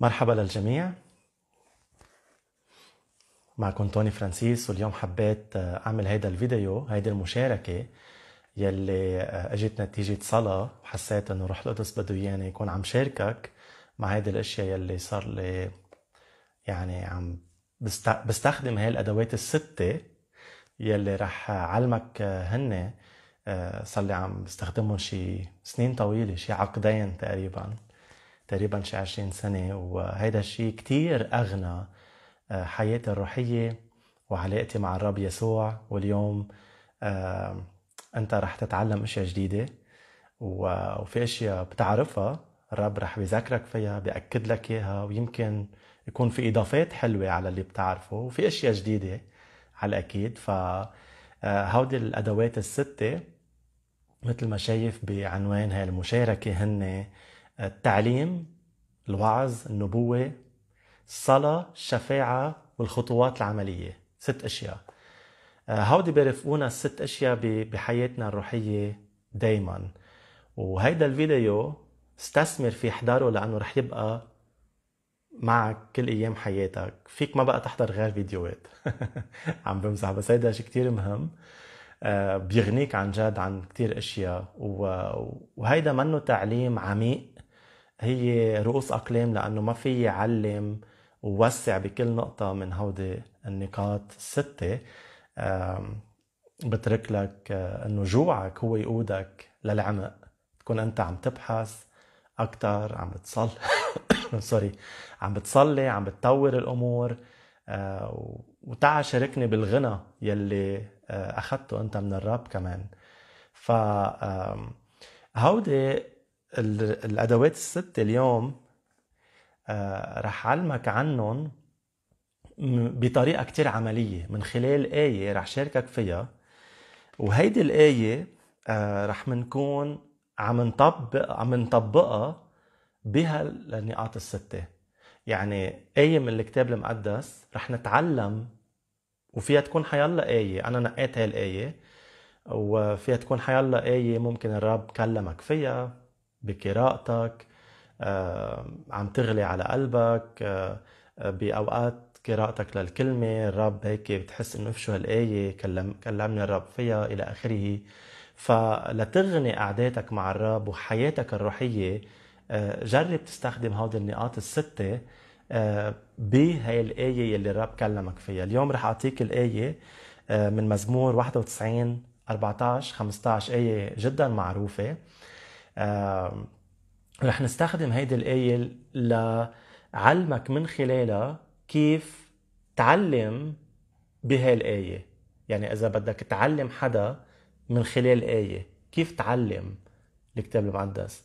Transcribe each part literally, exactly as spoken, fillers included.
مرحبا للجميع، معكم توني فرانسيس. واليوم حبيت أعمل هيدا الفيديو، هيدا المشاركة يلي أجت نتيجة صلاة، وحسيت إنه روح القدس بده إياني يكون عم شاركك مع هيدا الأشياء يلي صار لي. يعني عم بستخدم هاي الأدوات الستة يلي رح أعلمك هن، صار لي عم بستخدمهم شي سنين طويلة، شي عقدين تقريباً تقريباً شي عشرين سنة، وهيدا الشيء كتير أغنى حياتي الروحية وعلاقتي مع الرب يسوع. واليوم أنت رح تتعلم أشياء جديدة، وفي أشياء بتعرفها الرب رح بيذكرك فيها، بيأكد لك إياها، ويمكن يكون في إضافات حلوة على اللي بتعرفه، وفي أشياء جديدة على الأكيد. فهودي الأدوات الستة مثل ما شايف بعنوان هاي المشاركة هن التعليم، الوعظ، النبوة، الصلاة، الشفاعة، والخطوات العملية. ست أشياء هودي بيرفقونا، الست أشياء بحياتنا الروحية دايما. وهيدا الفيديو استثمر في حضاره لأنه رح يبقى معك كل أيام حياتك، فيك ما بقى تحضر غير فيديوهات عم بمزح، بس هيدا شيء كتير مهم، بيغنيك عن جد عن كتير أشياء. وهيدا منه تعليم عميق، هي رؤوس أقلام لأنه ما في يعلم ووسع بكل نقطة من هودي النقاط الستة. بترك لك أنه جوعك هو يقودك للعمق، تكون أنت عم تبحث أكتر، عم بتصلي سوري عم بتصلي عم بتطور الأمور. وتعا شاركني بالغنى يلي أخذته أنت من الرب كمان. فهودي الأدوات الست اليوم رح علمك عنهم بطريقة كتير عملية من خلال آية رح شاركك فيها، وهيدي الآية رح منكون عم نطبق عم نطبقها بها النقاط الستة. يعني آية من الكتاب المقدس رح نتعلم، وفيها تكون حيالله آية أنا نقيت هاي الآية، وفيها تكون حيالله آية ممكن الرب كلمك فيها بقراءتك، عم تغلي على قلبك بأوقات قراءتك للكلمة، الرب هيك بتحس إنه شو هالآية كلم كلمني الرب فيها إلى آخره. فلتغني قعداتك مع الرب وحياتك الروحية، جرب تستخدم هذه النقاط الستة بهاي الآية اللي الرب كلمك فيها. اليوم رح أعطيك الآية من مزمور واحد وتسعين أربعتعش خمستعش، آية جدا معروفة. آه، رح نستخدم هيدي الآية لعلمك من خلالها كيف تعلم بهاي الآية. يعني إذا بدك تعلم حدا من خلال آية، كيف تعلم الكتاب المقدس،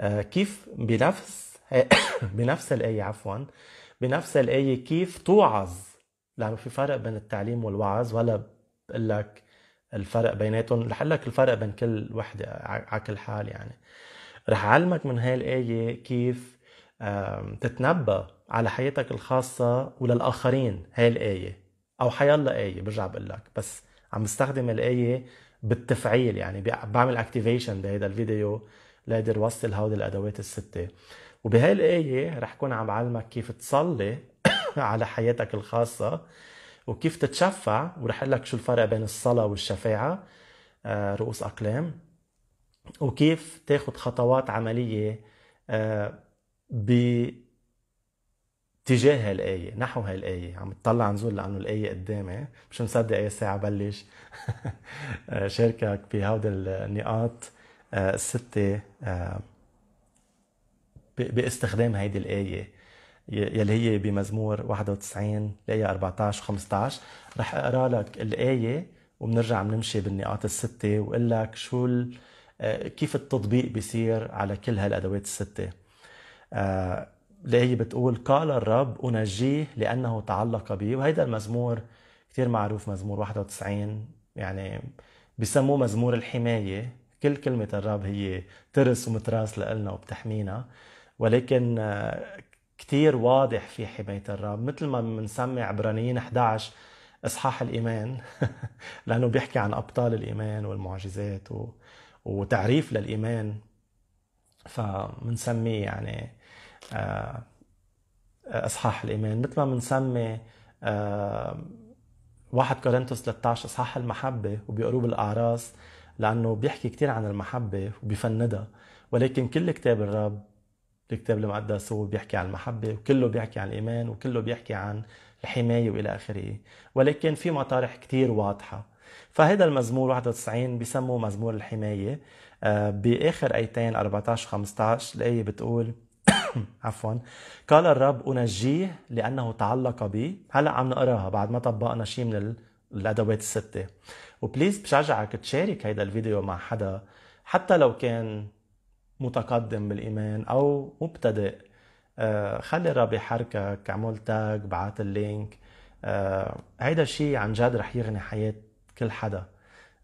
آه، كيف بنفس بنفس الآية عفوا بنفس الآية كيف توعظ، لأنه في فرق بين التعليم والوعظ، ولا بقول لك الفرق بيناتهم، رح لك الفرق بين كل وحده على كل حال. يعني رح أعلمك من هاي الآية كيف تتنبأ على حياتك الخاصة وللآخرين هاي الآية، أو حيالله آية برجع بقول لك، بس عم بستخدم الآية بالتفعيل، يعني بعمل اكتيفيشن بهيدا الفيديو لقدر وصل هودي الأدوات الستة. وبهاي الآية رح كون عم بعلمك كيف تصلي على حياتك الخاصة، وكيف تتشفع، ورح اقول لك شو الفرق بين الصلاة والشفاعة، آه، رؤوس أقلام، وكيف تاخد خطوات عملية آه، باتجاه الآية، نحو هاي الآية. عم بتطلع نزول لأنه الآية قدامي، مش مصدق أي ساعة بلش شاركك بهودي النقاط آه، الستة آه، باستخدام هيدي الآية يلي هي بمزمور واحد وتسعين الآية أربعتعش خمستعش. رح اقرا لك الآية وبنرجع بنمشي بالنقاط الستة، واقول لك شو كيف التطبيق بيصير على كل هالادوات الستة. الآية بتقول: قال الرب أنجيه لأنه تعلق بي. وهيدا المزمور كتير معروف، مزمور واحد وتسعين، يعني بسموه مزمور الحماية. كل كلمة الرب هي ترس ومتراس لنا وبتحمينا، ولكن كتير واضح في حماية الرب، مثل ما بنسمي عبرانيين إحدعش إصحاح الإيمان لأنه بيحكي عن أبطال الإيمان والمعجزات و... وتعريف للإيمان، فبنسميه يعني آه اصحاح الايمان، مثل ما بنسمي واحد كورنثوس ثلاثة عشر اصحاح المحبه وبيقولوه بالاعراس لانه بيحكي كثير عن المحبه وبيفندها، ولكن كل كتاب الرب الكتاب المقدس هو بيحكي عن المحبه وكله بيحكي عن الايمان وكله بيحكي عن الحمايه والى اخره، ولكن في مطارح كثير واضحه. فهذا المزمور واحد وتسعين بسموه مزمور الحمايه. باخر ايتين أربعة عشر خمسة عشر الايه بتقول عفوا قال الرب انجيه لانه تعلق بي. هلا عم نقراها بعد ما طبقنا شيء من الادوات السته، وبليز بشجعك تشارك هيدا الفيديو مع حدا حتى لو كان متقدم بالايمان او مبتدئ. آه خلي الرب يحركك، اعمل تاج، بعت اللينك. آه هيدا الشيء عن جد رح يغني حياه كل حدا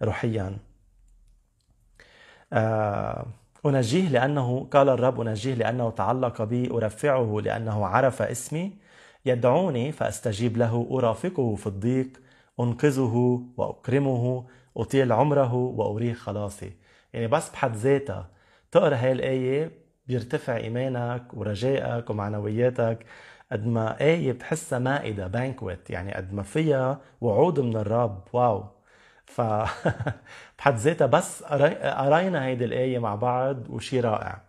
روحيا. آه أنجيه لأنه قال الرب أنجيه لأنه تعلق بي، أرفعه لأنه عرف اسمي، يدعوني فأستجيب له، أرافقه في الضيق، أنقذه وأكرمه، أطيل عمره وأريه خلاصي. يعني بس بحد ذاتها تقرأ هاي الآية بيرتفع إيمانك ورجائك ومعنوياتك، قد ما آية بتحسها مائدة بانكويت، يعني قد ما فيها وعود من الرب. واو. ف بحد ذاتها بس قرينا هيدي الآية مع بعض وشي رائع.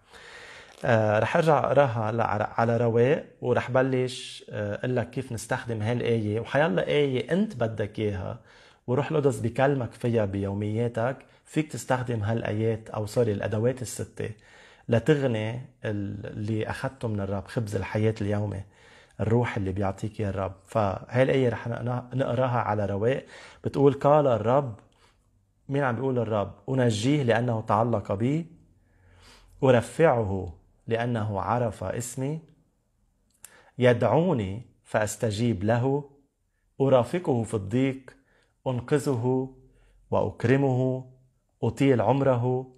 آه رح ارجع اقراها على رواق ورح بلش اقول لك كيف نستخدم هالآية، وحيلا آية انت بدك اياها وروح القدس بكلمك فيها بيومياتك، فيك تستخدم هالآيات او سوري الادوات الستة لتغني اللي اخذته من الرب، خبز الحياة اليومي، الروح اللي بيعطيك يا الرب. فهي الآية رح نقراها على رواق. بتقول قال الرب، مين عم بيقول الرب؟ أنجيه لأنه تعلق بي، أرفعه لأنه عرف اسمي، يدعوني فأستجيب له، أرافقه في الضيق، أنقذه وأكرمه، أطيل عمره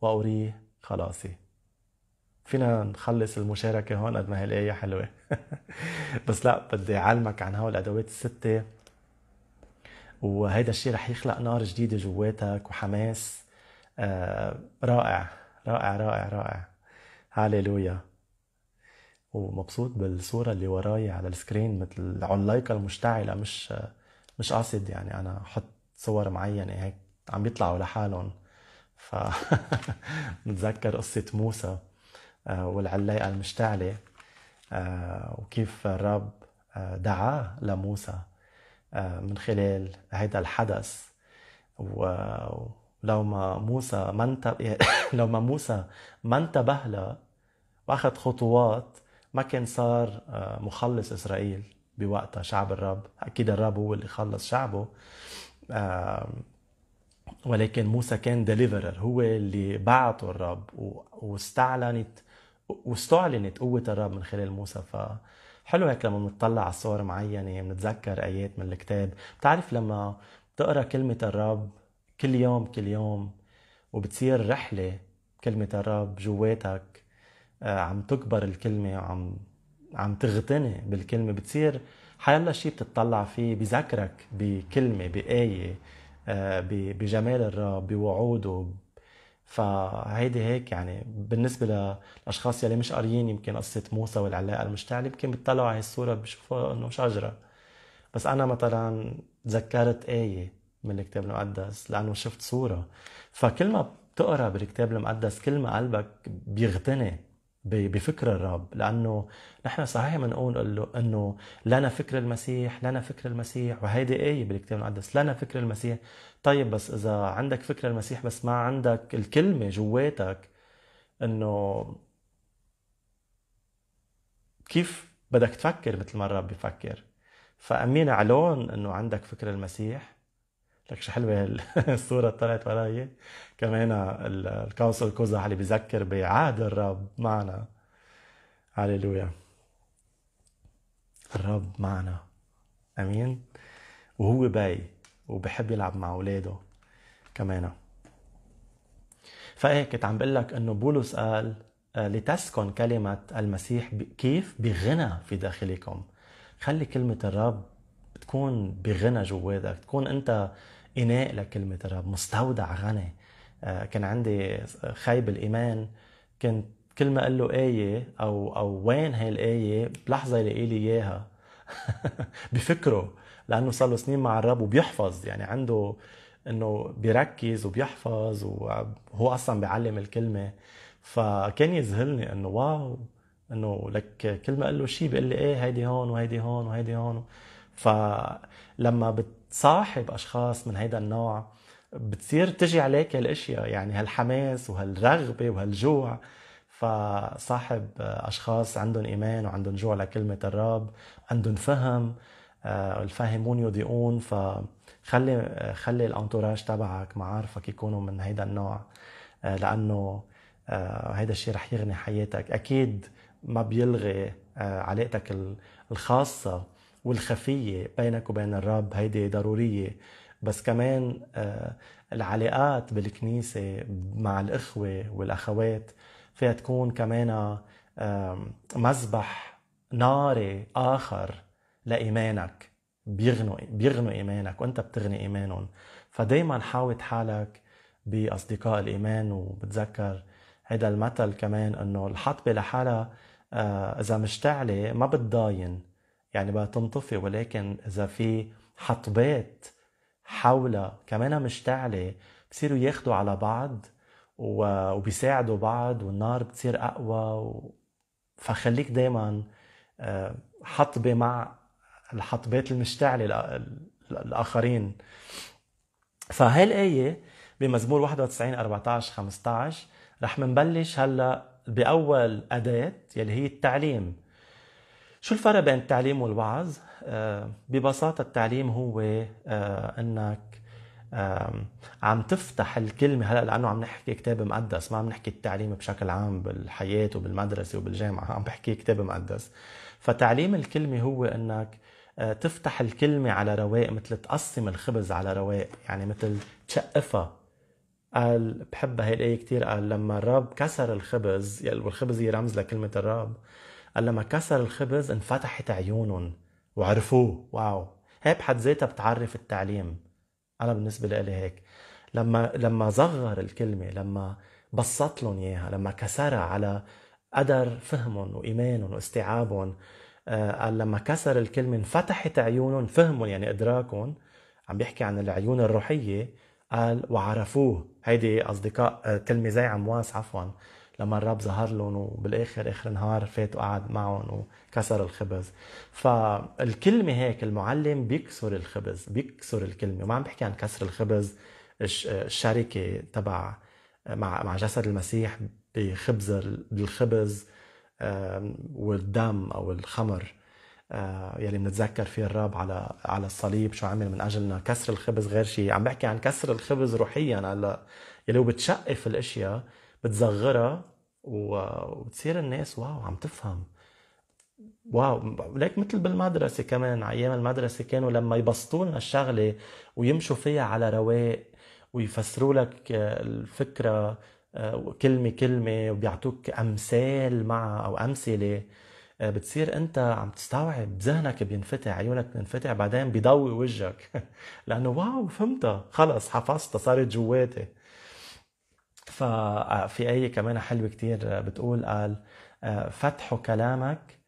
وأريه خلاصي. فينا نخلص المشاركة هون قد ما هي الآية حلوة. بس لا، بدي أعلمك عن هول الأدوات الستة، وهيدا الشيء رح يخلق نار جديدة جواتك وحماس. آه رائع رائع رائع رائع. هاليلويا. ومبسوط بالصورة اللي وراي على السكرين مثل العلايقة المشتعلة، مش مش قاصد يعني أنا أحط صور معينة هيك عم بيطلعوا لحالهم. ف متذكر قصة موسى والعلاقة المشتعلة وكيف الرب دعاه لموسى من خلال هذا الحدث، ولو ما موسى ما انتبه لو ما موسى ما انتبه له واخذ خطوات ما كان صار مخلص إسرائيل بوقتها، شعب الرب. أكيد الرب هو اللي خلص شعبه، ولكن موسى كان ديليفرر، هو اللي بعته الرب واستعلنت واستعلنت قوة الرب من خلال موسى. فحلو هيك لما بنطلع على صور معينة بنتذكر آيات من الكتاب. بتعرف لما تقرأ كلمة الرب كل يوم كل يوم وبتصير رحلة كلمة الرب جواتك، عم تكبر الكلمة وعم عم تغتني بالكلمة، بتصير حيالله شيء بتطلع فيه بذكرك بكلمة بآية بجمال الرب بوعوده. فهيدي هيك يعني بالنسبه للاشخاص يلي مش قاريين يمكن قصه موسى والعلاقه المشتعله، يمكن بيطلعوا على الصوره بيشوفوا انه شجره، بس انا مثلا تذكرت ايه من الكتاب المقدس لانه شفت صوره. فكل ما بتقرا بالكتاب المقدس كل ما قلبك بيغتني بفكر الرب، لانه نحن صحيح بنقول انه لنا فكر المسيح لنا فكر المسيح، وهيدي ايه بالكتاب المقدس لنا فكر المسيح. طيب بس اذا عندك فكر المسيح بس ما عندك الكلمه جواتك، انه كيف بدك تفكر مثل ما الرب بيفكر؟ فامين علون انه عندك فكر المسيح. لك شو حلوه الصوره طلعت وراي، كمان القوس القزح اللي بيذكر بعهد الرب معنا. هللويا، الرب معنا، امين. وهو باي وبحب يلعب مع اولاده كمان. فايه كنت عم بقول لك انه بولس قال لتسكن كلمه المسيح كيف بغنى في داخلكم. خلي كلمه الرب تكون بغنى جواتك، تكون انت اناء لكلمه الرب، مستودع غني. كان عندي خايب الايمان، كنت كل ما قال له آية أو أو وين هاي الآية بلحظة يلاقي لي إياها بفكره، لأنه صار له سنين مع الرب وبيحفظ، يعني عنده إنه بيركز وبيحفظ وهو أصلا بيعلم الكلمة. فكان يذهلني إنه واو، إنه لك كل ما قال له شيء بيقول لي إيه هيدي هون وهيدي هون وهيدي هون. فلما بتصاحب أشخاص من هيدا النوع بتصير تجي عليك هالأشياء، يعني هالحماس وهالرغبة وهالجوع. فصاحب أشخاص عندهم إيمان وعندهم جوع لكلمة الرب، عندهم فهم، الفاهمون يضيئون. فخلي خلي الانتوراج تبعك معارفك يكونوا من هيدا النوع، لأنه هيدا الشيء رح يغني حياتك. أكيد ما بيلغي علاقتك الخاصة والخفية بينك وبين الرب، هيدي ضرورية، بس كمان العلاقات بالكنيسة مع الإخوة والأخوات فيها تكون كمان مذبح ناري آخر لإيمانك، بيغنوا بيغنوا إيمانك وأنت بتغني إيمانهم. فدايما حاوط حالك بأصدقاء الإيمان. وبتذكر هيدا المثل كمان، إنه الحطبة لحالها إذا مشتعلة ما بتضاين، يعني بقى تنطفي، ولكن إذا في حطبات حولها كمان مشتعلة بصيروا ياخدوا على بعض وبيساعدوا بعض، والنار بتصير أقوى. فخليك دايما حطبة مع الحطبات المشتعلة الآخرين. فهاي الآية بمزمور واحد وتسعين أربعتاشر خمستاشر رح منبلش هلأ بأول أداة يلي هي التعليم. شو الفرق بين التعليم والوعظ؟ ببساطة التعليم هو أنك عم تفتح الكلمة، هلأ لأنه عم نحكي كتاب مقدس، ما عم نحكي التعليم بشكل عام بالحياة وبالمدرسة وبالجامعة، عم بحكي كتاب مقدس. فتعليم الكلمة هو أنك تفتح الكلمة على رواق، مثل تقسم الخبز على رواق، يعني مثل تشقفها. قال بحب هاي الآية كتير، قال لما الرب كسر الخبز، والخبز هي رمز لكلمة الرب، قال لما كسر الخبز انفتحت عيونهم وعرفوه. واو، هاي بحد ذاتها بتعرف التعليم. أنا بالنسبة لي هيك، لما لما صغر الكلمة، لما بسط لهم إياها، لما كسرها على قدر فهمهم وإيمانهم واستيعابهم. قال لما كسر الكلمة انفتحت عيونهم، فهمهم يعني إدراكهم، عم بيحكي عن العيون الروحية. قال وعرفوه، هيدي أصدقاء كلمة زي عمواس عفوا، لما الرب ظهر لهم وبالآخر آخر نهار فات وقعد معهم وكسر الخبز. فالكلمة هيك، المعلم بيكسر الخبز، بيكسر الكلمة. وما عم بحكي عن كسر الخبز الشركة تبع مع مع جسد المسيح بخبز الخبز والدم أو الخمر يلي بنتذكر فيه الرب على على الصليب شو عمل من أجلنا. كسر الخبز غير شيء، عم بحكي عن كسر الخبز روحيا هلا، يلي هو بتشقف الأشياء، بتزغرها وتصير الناس واو عم تفهم. واو، ليك مثل بالمدرسة كمان، أيام المدرسة كانوا لما يبسطوا لنا الشغلة ويمشوا فيها على رواق ويفسروا لك الفكرة كلمة كلمة وبيعطوك أمثال معها أو أمثلة، بتصير أنت عم تستوعب، ذهنك بينفتح، عيونك بينفتح، بعدين بيضوي وجهك لأنه واو فهمتها، خلص حفظتها، صارت جواتي. ففي آية كمان حلوة كتير بتقول، قال فتحوا كلامك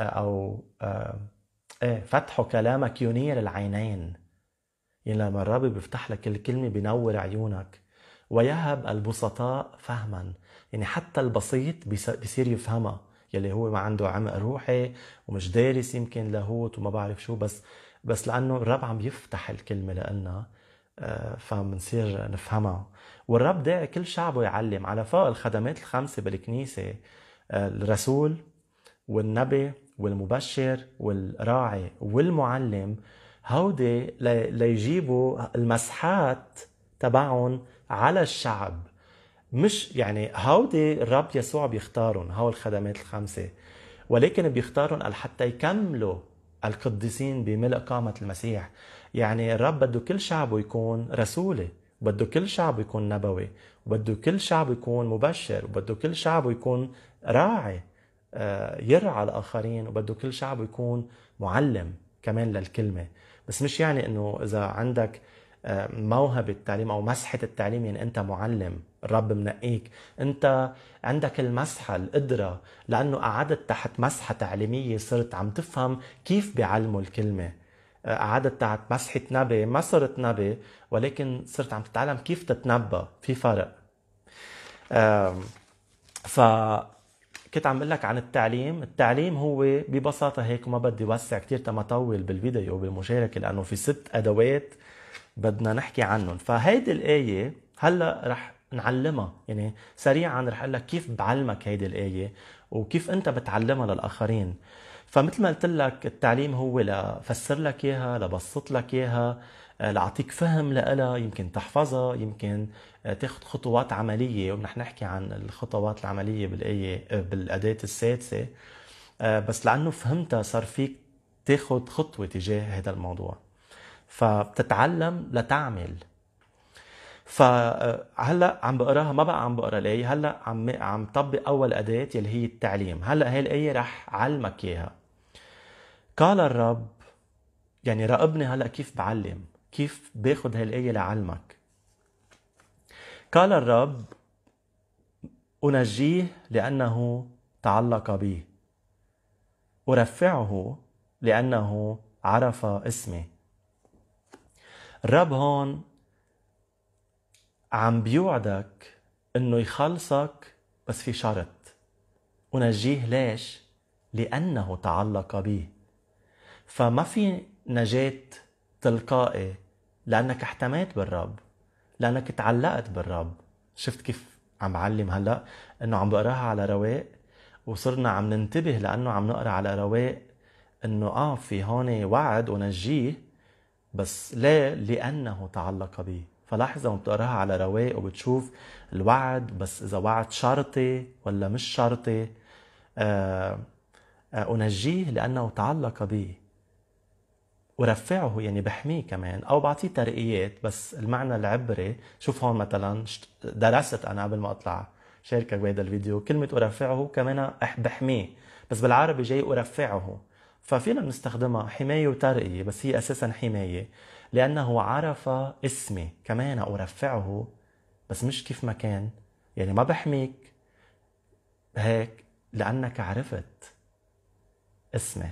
أو إيه فتحوا كلامك ينير العينين، يعني لما الرب بيفتح لك الكلمة بينور عيونك، ويهب البسطاء فهما، يعني حتى البسيط بيصير يفهمها، يلي هو ما عنده عمق روحي ومش دارس يمكن لاهوت وما بعرف شو، بس بس لأنه الرب عم يفتح الكلمة لنا فمنصير نفهمها. والرب داعي كل شعبه يعلم، على فوق الخدمات الخمسة بالكنيسة، الرسول والنبي والمبشر والراعي والمعلم، هودي ليجيبوا المسحات تبعهم على الشعب. مش يعني هودي الرب يسوع بيختارهم، هول الخدمات الخمسة، ولكن بيختارهم قال حتى يكملوا القديسين بملء قامة المسيح. يعني الرب بده كل شعبه يكون رسولي، بده كل شعبه يكون نبوي، وبده كل شعبه يكون مبشر، وبده كل شعبه يكون راعي يرعى الآخرين، وبده كل شعبه يكون معلم كمان للكلمة. بس مش يعني إنه إذا عندك موهبة التعليم أو مسحة التعليم، يعني أنت معلم، الرب منقيك، أنت عندك المسحة القدرة، لأنه قعدت تحت مسحة تعليمية صرت عم تفهم كيف بيعلموا الكلمة. قعدت تحت مسحة نبي ما صرت نبي، ولكن صرت عم تتعلم كيف تتنبأ، في فرق. فكنت عم بقلك عن التعليم. التعليم هو ببساطة هيك، وما بدي وسع كتير تما طول بالفيديو وبالمشاركة، لأنه في ست أدوات بدنا نحكي عنهم. فهيدي الآية هلأ رح نعلمها، يعني سريعا رح أقول لك كيف بعلمك هيدي الآية وكيف أنت بتعلمها للآخرين. فمثل ما قلت لك التعليم هو لفسر لك إياها، لبسط لك إياها، لأعطيك فهم لها، يمكن تحفظها، يمكن تاخد خطوات عملية، ونحن نحكي عن الخطوات العملية بالآية بالأداة السادسة. بس لأنه فهمتها صار فيك تاخد خطوة تجاه هذا الموضوع. فبتتعلم لتعمل. فهلا عم بقراها، ما بقى عم بقرا الايه، هلا عم عم طبق اول اداه اللي هي التعليم. هلا هي الايه رح علمك اياها. قال الرب، يعني راقبني هلا كيف بعلم، كيف باخذ هي الايه لعلمك. قال الرب انجيه لانه تعلق بي، ارفعه لانه عرف اسمي. الرب هون عم بيوعدك انه يخلصك، بس في شرط. ونجيه ليش؟ لانه تعلق بيه. فما في نجاة تلقائي، لانك احتميت بالرب، لانك تعلقت بالرب. شفت كيف عم بعلم هلا؟ انه عم بقراها على رواق، وصرنا عم ننتبه لانه عم نقرا على رواق، انه اه في هون وعد ونجيه، بس ليه؟ لانه تعلق بيه. فلاحظ لما بتقراها على رواق وبتشوف الوعد، بس اذا وعد شرطي ولا مش شرطي. آآ آآ انجيه لانه تعلق بي، ورفعه يعني بحميه كمان، او بعطيه ترقيات، بس المعنى العبري. شوف هون مثلا درست انا قبل ما اطلع شاركك بهذا الفيديو، كلمه ارفعه كمان بحميه، بس بالعربي جاي ارفعه، ففينا بنستخدمها حمايه وترقيه، بس هي اساسا حمايه. لأنه عرف اسمي، كمان أرفعه، بس مش كيف ما كان، يعني ما بحميك هيك، لأنك عرفت اسمي.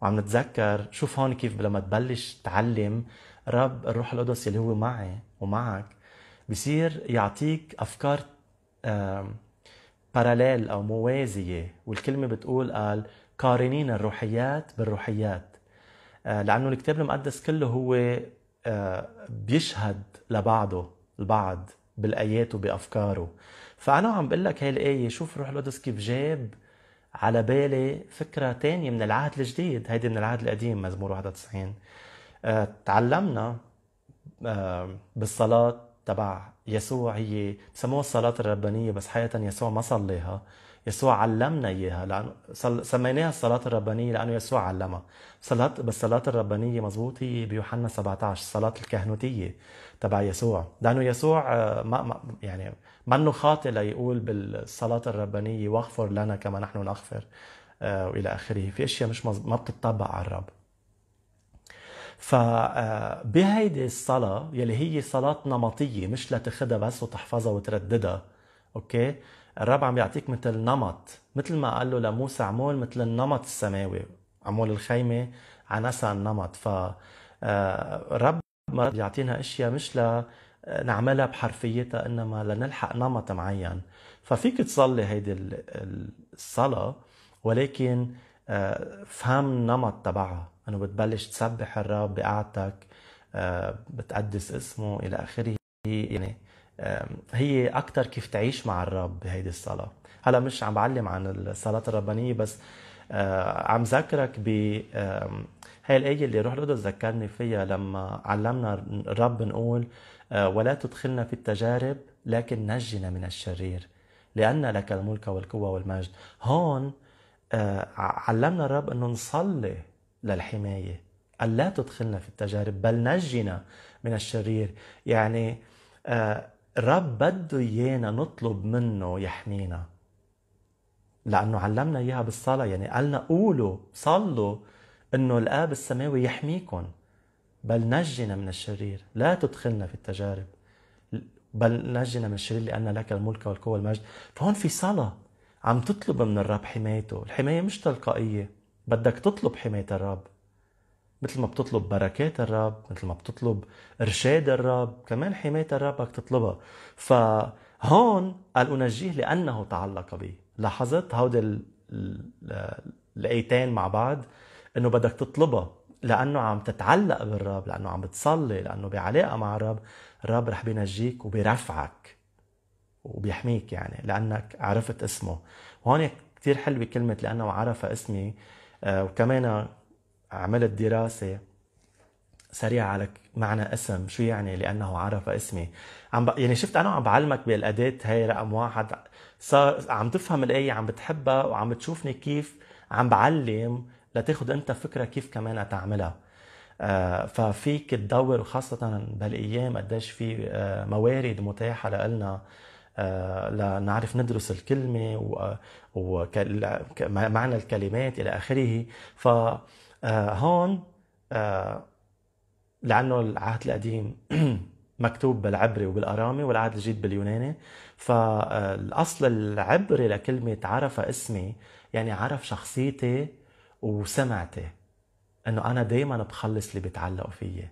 وعم نتذكر، شوف هون كيف لما تبلش تعلم رب الروح القدس اللي هو معي ومعك، بصير يعطيك أفكار باراليل أو موازية. والكلمة بتقول قال قارنين الروحيات بالروحيات، لأنه الكتاب المقدس كله هو بيشهد لبعضه البعض بالآيات وبأفكاره. فأنا عم بقول لك هاي الآية، شوف روح القدس كيف جاب على بالي فكرة تانية من العهد الجديد، هيدي من العهد القديم، مزمور واحد وتسعين. تعلمنا بالصلاة تبع يسوع، هي بسموها الصلاة الربانية، بس حقيقة يسوع ما صليها، يسوع علمنا اياها. لانه سميناها الصلاه الربانيه لانه يسوع علمها. صلاه بالصلاه الربانيه مزبوط، هي بيوحنا سبعطعش، الصلاه الكهنوتيه تبع يسوع، لانه يسوع ما يعني منه خاطئ ليقول بالصلاه الربانيه واغفر لنا كما نحن نغفر والى اخره. في اشياء مش ما بتطبق على الرب. فبهيدي الصلاه يلي هي صلاه نمطيه، مش لتاخذها بس وتحفظها وترددها، اوكي؟ الرب عم بيعطيك مثل نمط، مثل ما قال له لموسى عمول مثل النمط السماوي، عمول الخيمه عناسها النمط. فالرب مرات بيعطينا اشياء مش لنعملها بحرفيتها، انما لنلحق نمط معين. ففيك تصلي هيدي الصلاه، ولكن فهم النمط تبعها، انه بتبلش تسبح الرب بقعدتك، بتقدس اسمه الى اخره. يعني هي أكتر كيف تعيش مع الرب بهيدي الصلاة. هلا مش عم بعلم عن الصلاة الربانية، بس عم ذكرك بهاي الآية اللي روح القدس ذكرني فيها لما علمنا الرب نقول ولا تدخلنا في التجارب لكن نجنا من الشرير، لأن لك الملك والقوة والمجد. هون علمنا الرب أنه نصلي للحماية، ألا تدخلنا في التجارب بل نجنا من الشرير. يعني الرب بده ايانا نطلب منه يحمينا، لانه علمنا اياها بالصلاه. يعني قالنا قولوا صلوا انه الاب السماوي يحميكم، بل نجنا من الشرير، لا تدخلنا في التجارب، بل نجنا من الشرير لأن لك الملك والقوة والمجد. فهون في صلاة عم تطلب من الرب حمايته، الحماية مش تلقائية، بدك تطلب حماية الرب، مثل ما بتطلب بركات الرب، مثل ما بتطلب إرشاد الرب، كمان حماية الرب بدك تطلبها. فهون قال أنجيه لأنه تعلق بي. لاحظت هودي الآيتين مع بعض، إنه بدك تطلبها لأنه عم تتعلق بالرب، لأنه عم بتصلي، لأنه بعلاقة مع الرب، الرب رح بينجيك وبيرفعك وبيحميك، يعني لأنك عرفت اسمه. وهون كتير حلوة كلمة لأنه عرف اسمي. وكمان عملت دراسة سريعة على معنى اسم، شو يعني لأنه عرف اسمي. عم يعني شفت أنا عم بعلمك بالأداة هاي رقم واحد، صار عم تفهم الآية، عم بتحبها، وعم بتشوفني كيف عم بعلم لتاخد أنت فكرة كيف كمان أتعملها. ففيك تدور، وخاصة بهالأيام قديش في موارد متاحة لنا لنعرف ندرس الكلمة ومعنى الكلمات إلى آخره. ف هون لأنه العهد القديم مكتوب بالعبري وبالأرامي، والعهد الجديد باليوناني، فالأصل العبري لكلمة عرف اسمي يعني عرف شخصيتي وسمعتي، أنه أنا دايما بخلص اللي بيتعلقوا فيي.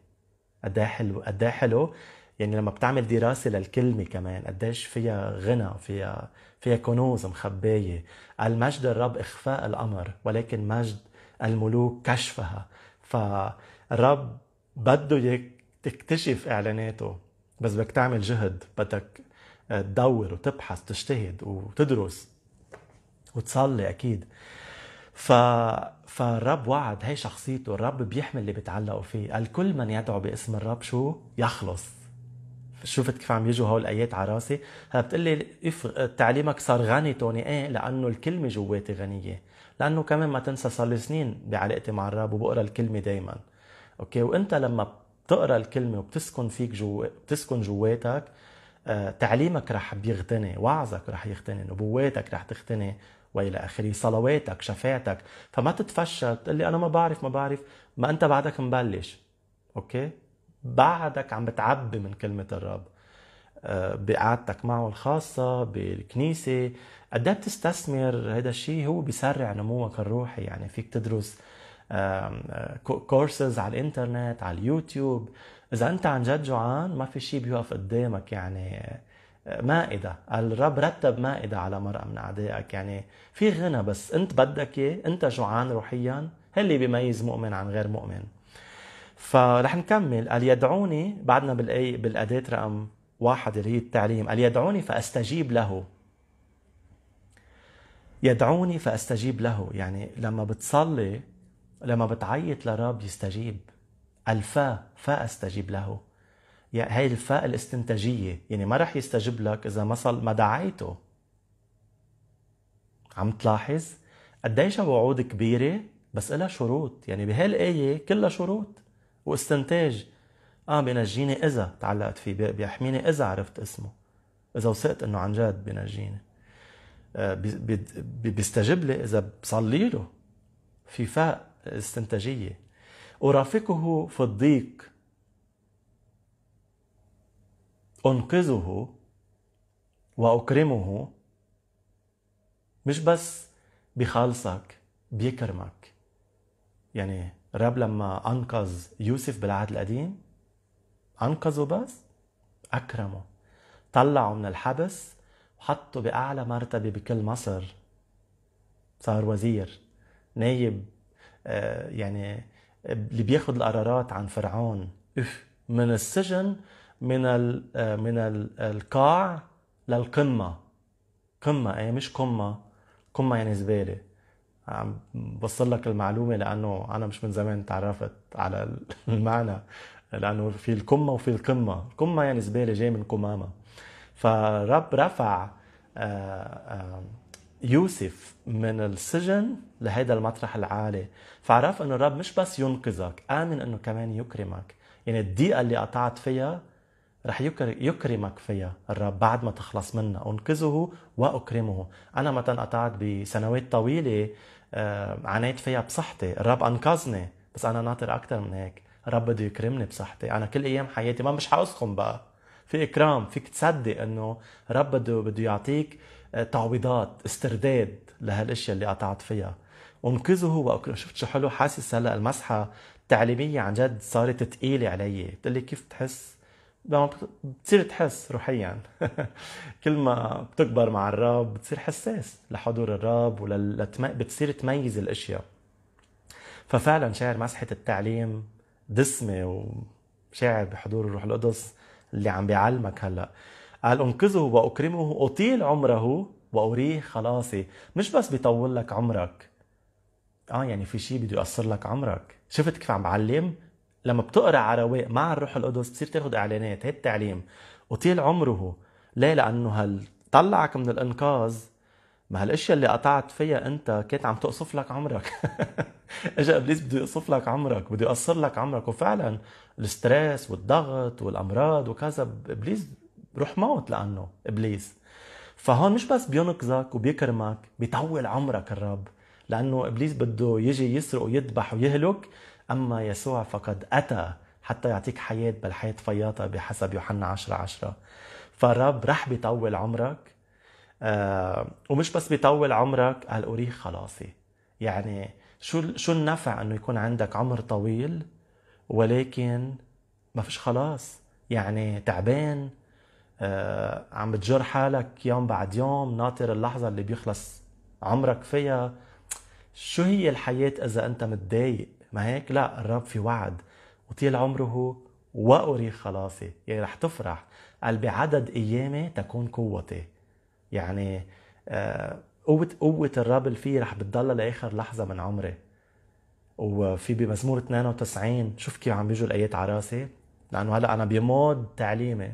قديه حلو، قديه حلو يعني لما بتعمل دراسة للكلمة كمان قديش فيها غنى، فيها فيها كنوز مخباية. المجد الرب إخفاء الأمر، ولكن مجد الملوك كشفها. فالرب بده تكتشف إعلاناته، بس بدك تعمل جهد، بدك تدور وتبحث، تجتهد وتدرس وتصلي أكيد. ف... فالرب وعد، هي شخصيته، الرب بيحمل اللي بيتعلقوا فيه. الكل من يدعو باسم الرب شو يخلص. شفت كيف عم يجوا هول الآيات على راسي. هلا بتقلي إف... تعليمك صار غني توني، ايه لأنه الكلمة جواتي غنية، لأنه كمان ما تنسى صار لي سنين بعلاقتي مع الرب وبقرا الكلمة دايما. أوكي، وأنت لما بتقرا الكلمة وبتسكن فيك جو... بتسكن جواتك، آه... تعليمك رح بيغتني، وعظك رح يغتني، نبواتك رح تغتني، وإلى آخره، صلواتك، شفاعتك. فما تتفشل تقول لي أنا ما بعرف ما بعرف ما أنت بعدك مبلش. أوكي، بعدك عم بتعبي من كلمة الرب بقعدتك معه الخاصة بالكنيسة. قد ايه بتستثمر هذا الشيء، هو بيسرع نموك الروحي. يعني فيك تدرس كورسز على الإنترنت، على اليوتيوب. إذا أنت عن جد جوعان ما في شيء بيوقف قدامك، يعني مائدة، الرب رتب مائدة على مرأة من أعدائك، يعني في غنى، بس أنت بدك إيه، أنت جوعان روحيا. هاللي بيميز مؤمن عن غير مؤمن. فرح نكمل. قال يدعوني، بعدنا بالأي بالأداة رقم واحد اللي هي التعليم. قال يدعوني فأستجيب له. يدعوني فأستجيب له، يعني لما بتصلي، لما بتعيط لرب يستجيب. الفا فأستجيب له، يعني هاي الفاء الاستنتاجية، يعني ما رح يستجيب لك إذا ما صل ما دعيته. عم تلاحظ قديش وعود كبيرة بس إلها شروط، يعني بهالآية كلها شروط واستنتاج. آه بينجيني إذا تعلقت فيه، بيحميني إذا عرفت اسمه، إذا وثقت إنه عن جد بينجيني، آه بي بي بيستجيب لي إذا بصلي له. في فاء استنتاجية. أرافقه في الضيق، أنقذه وأكرمه. مش بس بخالصك، بيكرمك. يعني الرب لما أنقذ يوسف بالعهد القديم أنقذه، بس أكرمه، طلعه من الحبس وحطه بأعلى مرتبة بكل مصر، صار وزير، نايب، آه يعني اللي بياخد القرارات عن فرعون. إف من السجن، من من القاع للقمة. قمة ايه مش قمة، قمة يعني زبالة. عم بوصل لك المعلومة لأنه أنا مش من زمان تعرفت على المعنى، لأنه في القمة وفي القمة. القمة يعني زبالة، جاي من قمامة. فرب رفع يوسف من السجن لهذا المطرح العالي، فعرف إنه الرب مش بس ينقذك، آمن إنه كمان يكرمك. يعني الضيقة اللي قطعت فيها رح يكرمك فيها الرب بعد ما تخلص منها. أنقذه وأكرمه. أنا مثلا قطعت بسنوات طويلة عانيت فيها بصحتي، الرب أنقذني، بس أنا ناطر أكثر من هيك. رب بده يكرمني بصحتي، انا كل ايام حياتي ما مش حقصكم بقى، في اكرام، فيك تصدق انه رب بده بده يعطيك تعويضات، استرداد لهالاشياء اللي قطعت فيها. انقذه هو. شفت شو حلو، حاسس هلا المسحه التعليميه عن جد صارت ثقيله علي. بتقول لي كيف تحس؟ بتصير تحس روحيا كل ما بتكبر مع الرب بتصير حساس لحضور الرب ولتم... بتصير تميز الاشياء. ففعلا شاعر مسحه التعليم دسمه، وشاعر بحضور الروح القدس اللي عم بيعلمك هلا. قال انقذه واكرمه، اطيل عمره واريه خلاصي. مش بس بيطول لك عمرك، اه يعني في شيء بده يقصر لك عمرك. شفت كيف عم بعلم؟ لما بتقرا عرواق مع الروح القدس بتصير تاخذ اعلانات. هي التعليم اطيل عمره. ليه؟ لانه هل طلعك من الانقاذ، ما هالاشياء اللي قطعت فيها انت كانت عم تقصف لك عمرك اجا ابليس بده يقصف لك عمرك، بده يقصر لك عمرك. وفعلا الاسترس والضغط والامراض وكذا، ابليس روح موت لانه ابليس. فهون مش بس بينقذك وبيكرمك، بيطول عمرك الرب، لانه ابليس بده يجي يسرق ويذبح ويهلك، اما يسوع فقد اتى حتى يعطيك حياه بل حياه فياضه بحسب يوحنا عشرة عشرة. فالرب رح بيطول عمرك، آه ومش بس بيطول عمرك، قال اريه خلاصي. يعني شو شو النفع انه يكون عندك عمر طويل ولكن ما فيش خلاص؟ يعني تعبان، آه عم بتجر حالك يوم بعد يوم، ناطر اللحظه اللي بيخلص عمرك فيها. شو هي الحياه اذا انت متضايق؟ ما هيك؟ لا، الرب في وعد وطيل عمره وأري خلاصي، يعني رح تفرح. قال بعدد أيامي تكون قوتي. يعني قوة قوة الرب اللي فيه رح بتضل لآخر لحظة من عمري. وفي بمزمور اثنين وتسعين، شوف كيف عم بيجوا الآيات على راسي، لأنه هلا أنا بمود تعليمي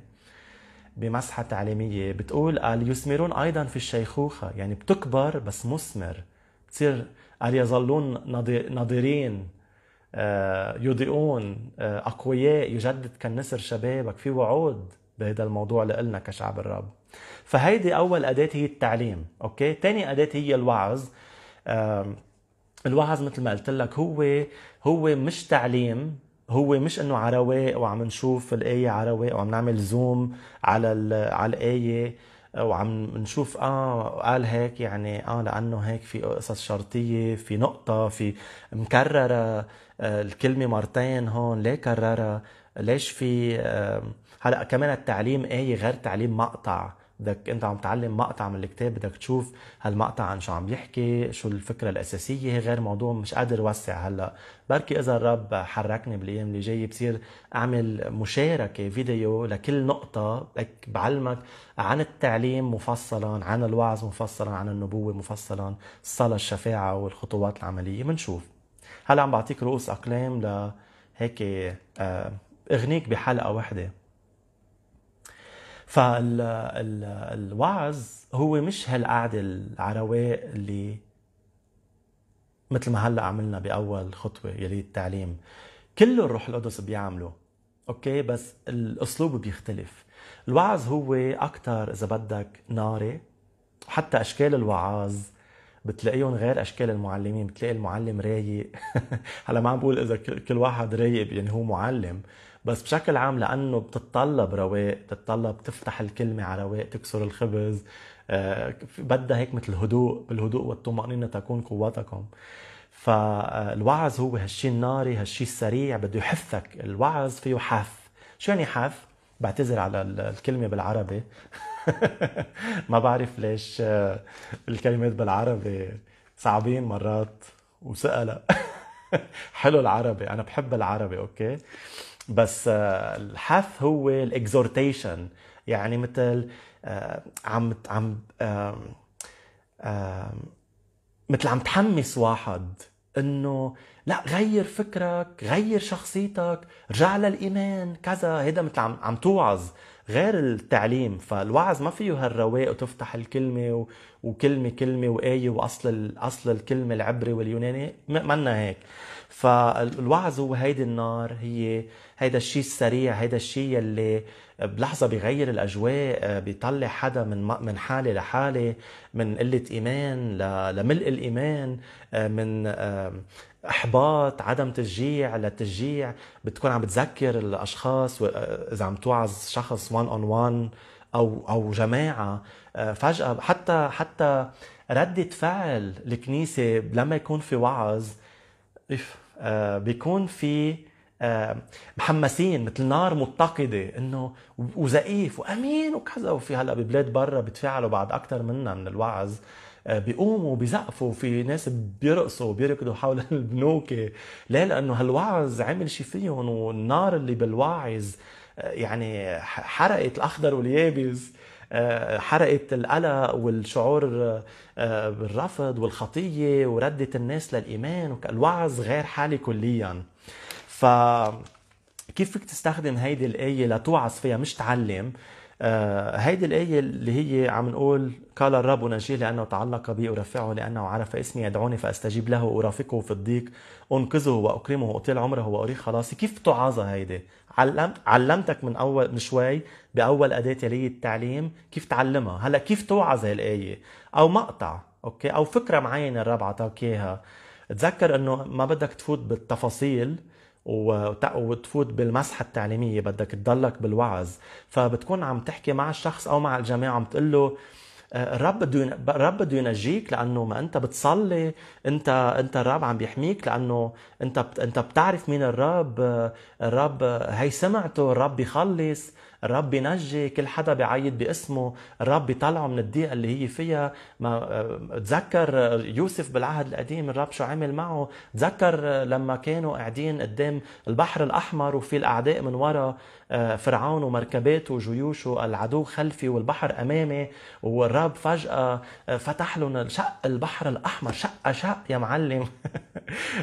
بمسحة تعليمية. بتقول قال يثمرون أيضا في الشيخوخة، يعني بتكبر بس مثمر بتصير. قال يظلون ناضرين يضيئون أقوياء، يجدد كالنسر شبابك. في وعود بهذا الموضوع لنا كشعب الرب. فهيدي أول أداة هي التعليم، أوكي؟ تاني أداة هي الوعظ. الوعظ مثل ما قلت لك هو هو مش تعليم، هو مش إنه عرواق وعم نشوف الآية عرواق وعم نعمل زوم على على الآية وعم نشوف اه قال هيك يعني اه لانه هيك في قصص شرطيه، في نقطه، في مكرره، آه الكلمه مرتين هون ليه كررها؟ ليش في آه هلا كمان التعليم ايه غير تعليم مقطع. بدك انت عم تعلم مقطع من الكتاب، بدك تشوف هالمقطع عن شو عم يحكي، شو الفكره الاساسيه، غير موضوع مش قادر وسع هلا. بركي اذا الرب حركني بالايام اللي جايه بصير اعمل مشاركه فيديو لكل نقطه، لك بعلمك عن التعليم مفصلا، عن الوعظ مفصلا، عن النبوه مفصلا، الصلاه، الشفاعه، والخطوات العمليه. بنشوف هلا عم بعطيك رؤوس اقلام لهيك اغنيك بحلقه واحده. فالوعظ هو مش هالقعده العرواق اللي مثل ما هلا عملنا باول خطوه يلي التعليم، كله الروح القدس بيعمله، اوكي؟ بس الاسلوب بيختلف. الوعظ هو اكثر اذا بدك ناري، وحتى اشكال الوعاظ بتلاقيهم غير اشكال المعلمين. بتلاقي المعلم رايق هلا ما عم بقول اذا كل واحد رايق يعني هو معلم، بس بشكل عام لانه بتتطلب رواق، بتتطلب تفتح الكلمه على رواق، تكسر الخبز، آه بدها هيك مثل هدوء، بالهدوء والطمانينه تكون قوتكم. فالوعظ هو هالشي الناري، هالشي السريع، بده يحثك. الوعظ فيه حث. شو يعني حث؟ بعتذر على الكلمه بالعربي ما بعرف ليش الكلمات بالعربي صعبين مرات وسألة حلو العربي، انا بحب العربي، اوكي؟ بس الحث هو الاكزورتيشن، يعني مثل عم عم مثل عم تحمس واحد انه لا غير فكرك، غير شخصيتك، رجع للايمان كذا. هيدا مثل عم عم توعظ غير التعليم. فالوعظ ما فيه هالرواق وتفتح الكلمه وكلمه كلمه وايه واصل اصل الكلمه العبري واليوناني، منا هيك. فالوعظ هو هيدي النار، هي هيدا الشيء السريع، هيدا الشيء اللي بلحظه بيغير الاجواء، بيطلع حدا من من حاله لحاله، من قله ايمان لملء الايمان، من احباط، عدم تشجيع للتشجيع، بتكون عم بتذكر الاشخاص اذا عم توعظ شخص وان اون وان او او جماعه فجاه، حتى حتى ردة فعل الكنيسه لما يكون في وعظ بيكون في محمسين مثل نار متقده انه وزقيف وامين وكذا، وفي هلا ببلاد برا بتفاعلوا بعد اكثر منا من الوعظ، بيقوموا بيزقفوا، في ناس بيرقصوا بيركضوا حول البنوكه، ليه؟ لانه هالوعظ عمل شيء فيهم، والنار اللي بالواعظ يعني حرقت الاخضر واليابس، حرقت القلق والشعور بالرفض والخطيه وردت الناس للايمان، والوعظ غير حالي كليا. فكيف فيك تستخدم هيدي الايه لتوعظ فيها مش تعلم؟ هيدي الآية اللي هي عم نقول قال الرب نجيه لأنه تعلق بي أرفعه، لأنه عرف اسمي يدعوني فأستجيب له، أرافقه في الضيق، أنقذه وأكرمه، أطيل عمره وأريح خلاصي. كيف تعظها هيدي؟ علم علمتك من أول من شوي بأول أداة يلي التعليم كيف تعلمها. هلا كيف توعظ هالآية؟ أو مقطع أوكي أو فكرة معينة الرب عطاك إياها. تذكر إنه ما بدك تفوت بالتفاصيل وتفوت بالمسحه التعليميه، بدك تضلك بالوعظ، فبتكون عم تحكي مع الشخص او مع الجماعه عم تقول له الرب بده الرب بده ينجيك لانه ما انت بتصلي، انت انت الرب عم بيحميك لانه انت انت بتعرف مين الرب، الرب هي سمعته، الرب بيخلص، الرب بينجي، كل حدا بيعيد باسمه، الرب بيطلعه من الضيقه اللي هي فيها. ما تذكر يوسف بالعهد القديم الرب شو عمل معه؟ تذكر لما كانوا قاعدين قدام البحر الاحمر وفي الاعداء من وراء فرعون ومركباته وجيوشه، العدو خلفي والبحر امامي، والرب فجاه فتح لهم شق البحر الاحمر شقه شق يا معلم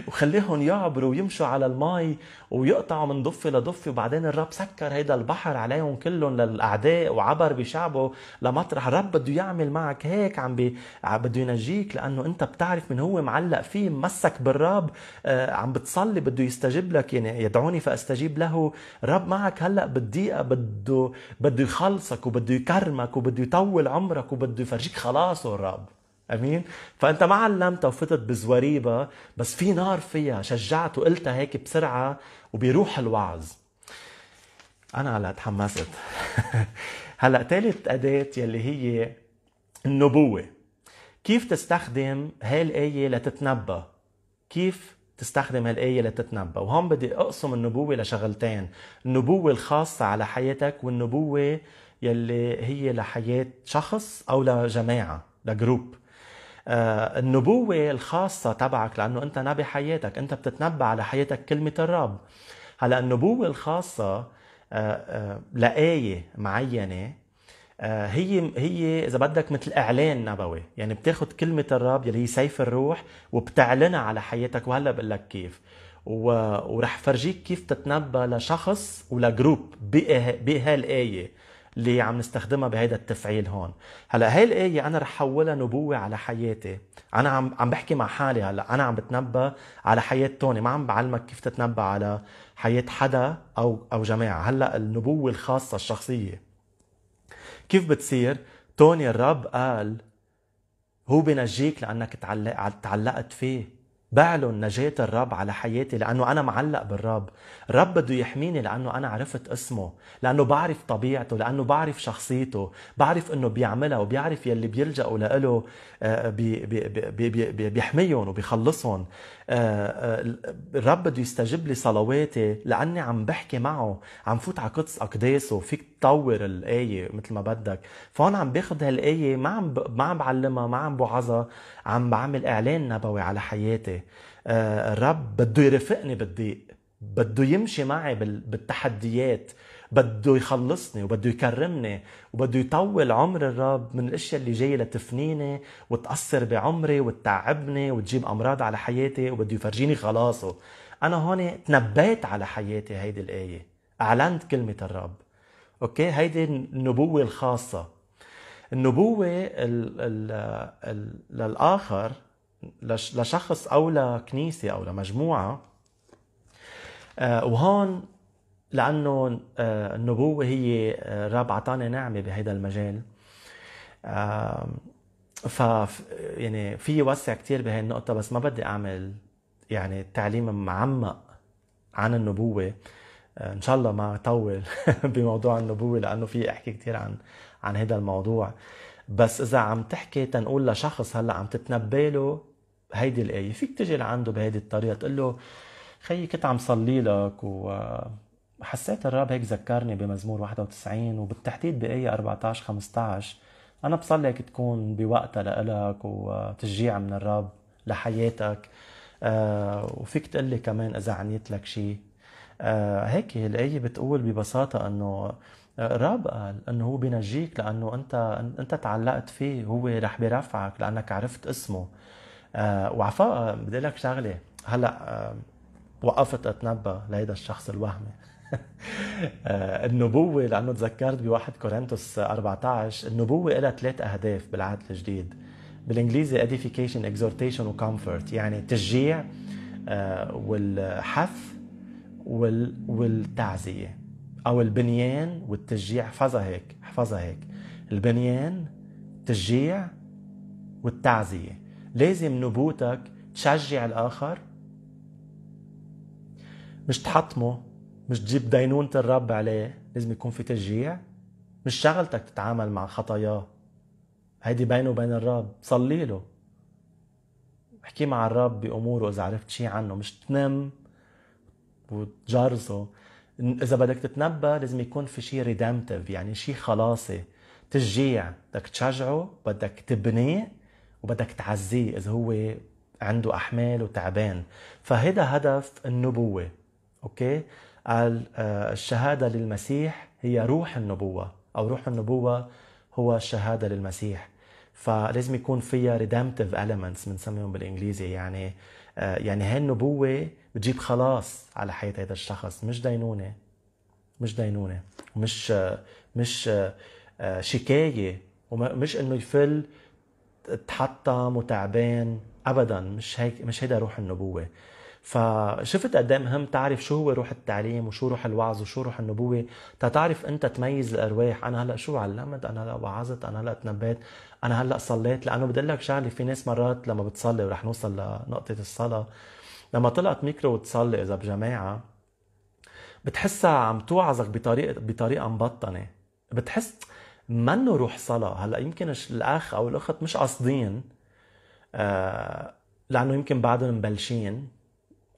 وخليهم يعبروا ويمشوا على المي ويقطعوا من ضفه لضفه، وبعدين الرب سكر هيدا البحر عليهم كلهم للاعداء وعبر بشعبه لمطرح. الرب بده يعمل معك هيك، عم بي... بده ينجيك لانه انت بتعرف من هو معلق فيه، مسك بالرب، آه عم بتصلي بده يستجيب لك، يعني يدعوني فاستجيب له. الرب معك هلا بالضيقه، بده بده يخلصك وبده يكرمك وبده يطول عمرك وبده يفرجيك خلاصه الرب. امين. فانت ما علمتها وفتت بزوريبه، بس في نار فيها، شجعت وقلتها هيك بسرعه وبيروح الوعظ. أنا هلا تحمست. هلا ثالث أداة يلي هي النبوة. كيف تستخدم هالآية لتتنبأ؟ كيف تستخدم هالآية لتتنبأ؟ وهون بدي أقسم النبوة لشغلتين، النبوة الخاصة على حياتك والنبوة يلي هي لحياة شخص أو لجماعة لجروب. آه النبوة الخاصة تبعك لأنه أنت نبي حياتك، أنت بتتنبأ على حياتك كلمة الرب. هلا النبوة الخاصة لآية معينة هي هي إذا بدك مثل إعلان نبوي، يعني بتاخد كلمة الرب يلي هي سيف الروح وبتعلنها على حياتك، وهلا بقول لك كيف، ورح فرجيك كيف تتنبأ لشخص ولجروب بهالآية اللي عم نستخدمها بهيدا التفعيل هون. هلا هاي الآية أنا رح حولها نبوة على حياتي، أنا عم عم بحكي مع حالي، هلا أنا عم بتنبأ على حياة توني، ما عم بعلمك كيف تتنبأ على حياة حدا أو أو جماعة. هلا النبوة الخاصة الشخصية كيف بتصير؟ توني الرب قال هو بنجيك لأنك تعلق تعلقت فيه، بعلن نجاة الرب على حياتي لأنه أنا معلق بالرب، الرب بده يحميني لأنه أنا عرفت اسمه، لأنه بعرف طبيعته، لأنه بعرف شخصيته، بعرف إنه بيعملها وبيعرف يلي بيلجأوا لإله بي بي بي بي بيحميهم وبيخلصهم. الرب بده يستجيب لي صلواتي لأني عم بحكي معه، عم فوت على قدس أقداسه. فيك تطور الآية مثل ما بدك، فهون عم باخذ هالآية ما عم ما عم بعلمها، ما عم بوعظها، عم بعمل إعلان نبوي على حياتي. الرب بده يرفقني بالضيق، بده يمشي معي بالتحديات، بده يخلصني وبده يكرمني وبده يطول عمر الرب من الاشياء اللي جايه لتفنيني وتاثر بعمري وتتعبني وتجيب امراض على حياتي، وبده يفرجيني خلاصه. انا هون تنبأت على حياتي هيدي الايه، اعلنت كلمه الرب. اوكي، هيدي النبوه الخاصه. النبوه ال ال ال للاخر لشخص أو لكنيسة أو لمجموعة، وهون لأنه النبوة هي الرب عطانا نعمة بهذا المجال، ف يعني في وسع كتير بهي النقطة، بس ما بدي أعمل يعني تعليم معمق عن النبوة. ان شاء الله ما اطول بموضوع النبوة لانه في احكي كتير عن عن هذا الموضوع، بس اذا عم تحكي تنقول لشخص هلا عم تتنبي له هيدي الايه، فيك تجي لعنده بهيدي الطريقه تقول له خيي كنت عم صلي لك وحسيت الرب هيك ذكرني بمزمور واحد وتسعين وبالتحديد بايه أربعة عشر خمسة عشر، انا بصلي هيك تكون بوقتها لإلك وتشجيع من الرب لحياتك، وفيك تقول لي كمان اذا عنيت لك شيء. هيك الايه بتقول ببساطه انه الرب قال انه هو بينجيك لانه انت انت تعلقت فيه، هو رح بيرفعك لانك عرفت اسمه. آه وعفاء بدي لك شغله، هلا آه وقفت اتنبا لهيدا الشخص الوهمي آه النبوه، لانه تذكرت بواحد كورنثوس أربعة عشر النبوه لها ثلاث اهداف بالعهد الجديد، بالانجليزي edification exhortation وcomfort، يعني تشجيع آه والحث وال والتعزيه، او البنيان والتشجيع. احفظها هيك احفظها هيك البنيان، التشجيع والتعزيه. لازم نبوتك تشجع الاخر، مش تحطمه، مش تجيب دينونة الرب عليه، لازم يكون في تشجيع. مش شغلتك تتعامل مع خطاياه، هيدي بينه وبين الرب، صلي له، احكي مع الرب باموره اذا عرفت شي عنه، مش تنم وتجرسه. اذا بدك تتنبى لازم يكون في شي ريدمتيف، يعني شي خلاصي، تشجيع، بدك تشجعه، بدك تبنيه، وبدك تعزيه اذا هو عنده احمال وتعبان. فهذا هدف النبوه. اوكي، قال الشهاده للمسيح هي روح النبوه، او روح النبوه هو الشهاده للمسيح، فلازم يكون فيها ريدمتيف اليمنتس بنسميهم بالانجليزي، يعني يعني هاي النبوه بتجيب خلاص على حياه هذا الشخص، مش دينونه مش دينونه ومش مش شكايه، ومش انه يفل تحطم وتعبان ابدا، مش هيك، مش هيدا روح النبوه. فشفت قد ايه مهم تعرف شو هو روح التعليم وشو روح الوعظ وشو روح النبوه، تتعرف انت تميز الارواح. انا هلا شو علمت، انا هلا وعظت، انا هلا تنبيت، انا هلا صليت. لانه بدي اقول لك شغله، في ناس مرات لما بتصلي، ورح نوصل لنقطه الصلاه، لما طلعت ميكرو وتصلي اذا بجماعه بتحسها عم توعظك بطريقه بطريقه مبطنه، بتحس منه روح صلاة. هلا يمكن الأخ أو الأخت مش قاصدين، آه لأنه يمكن بعدهم مبلشين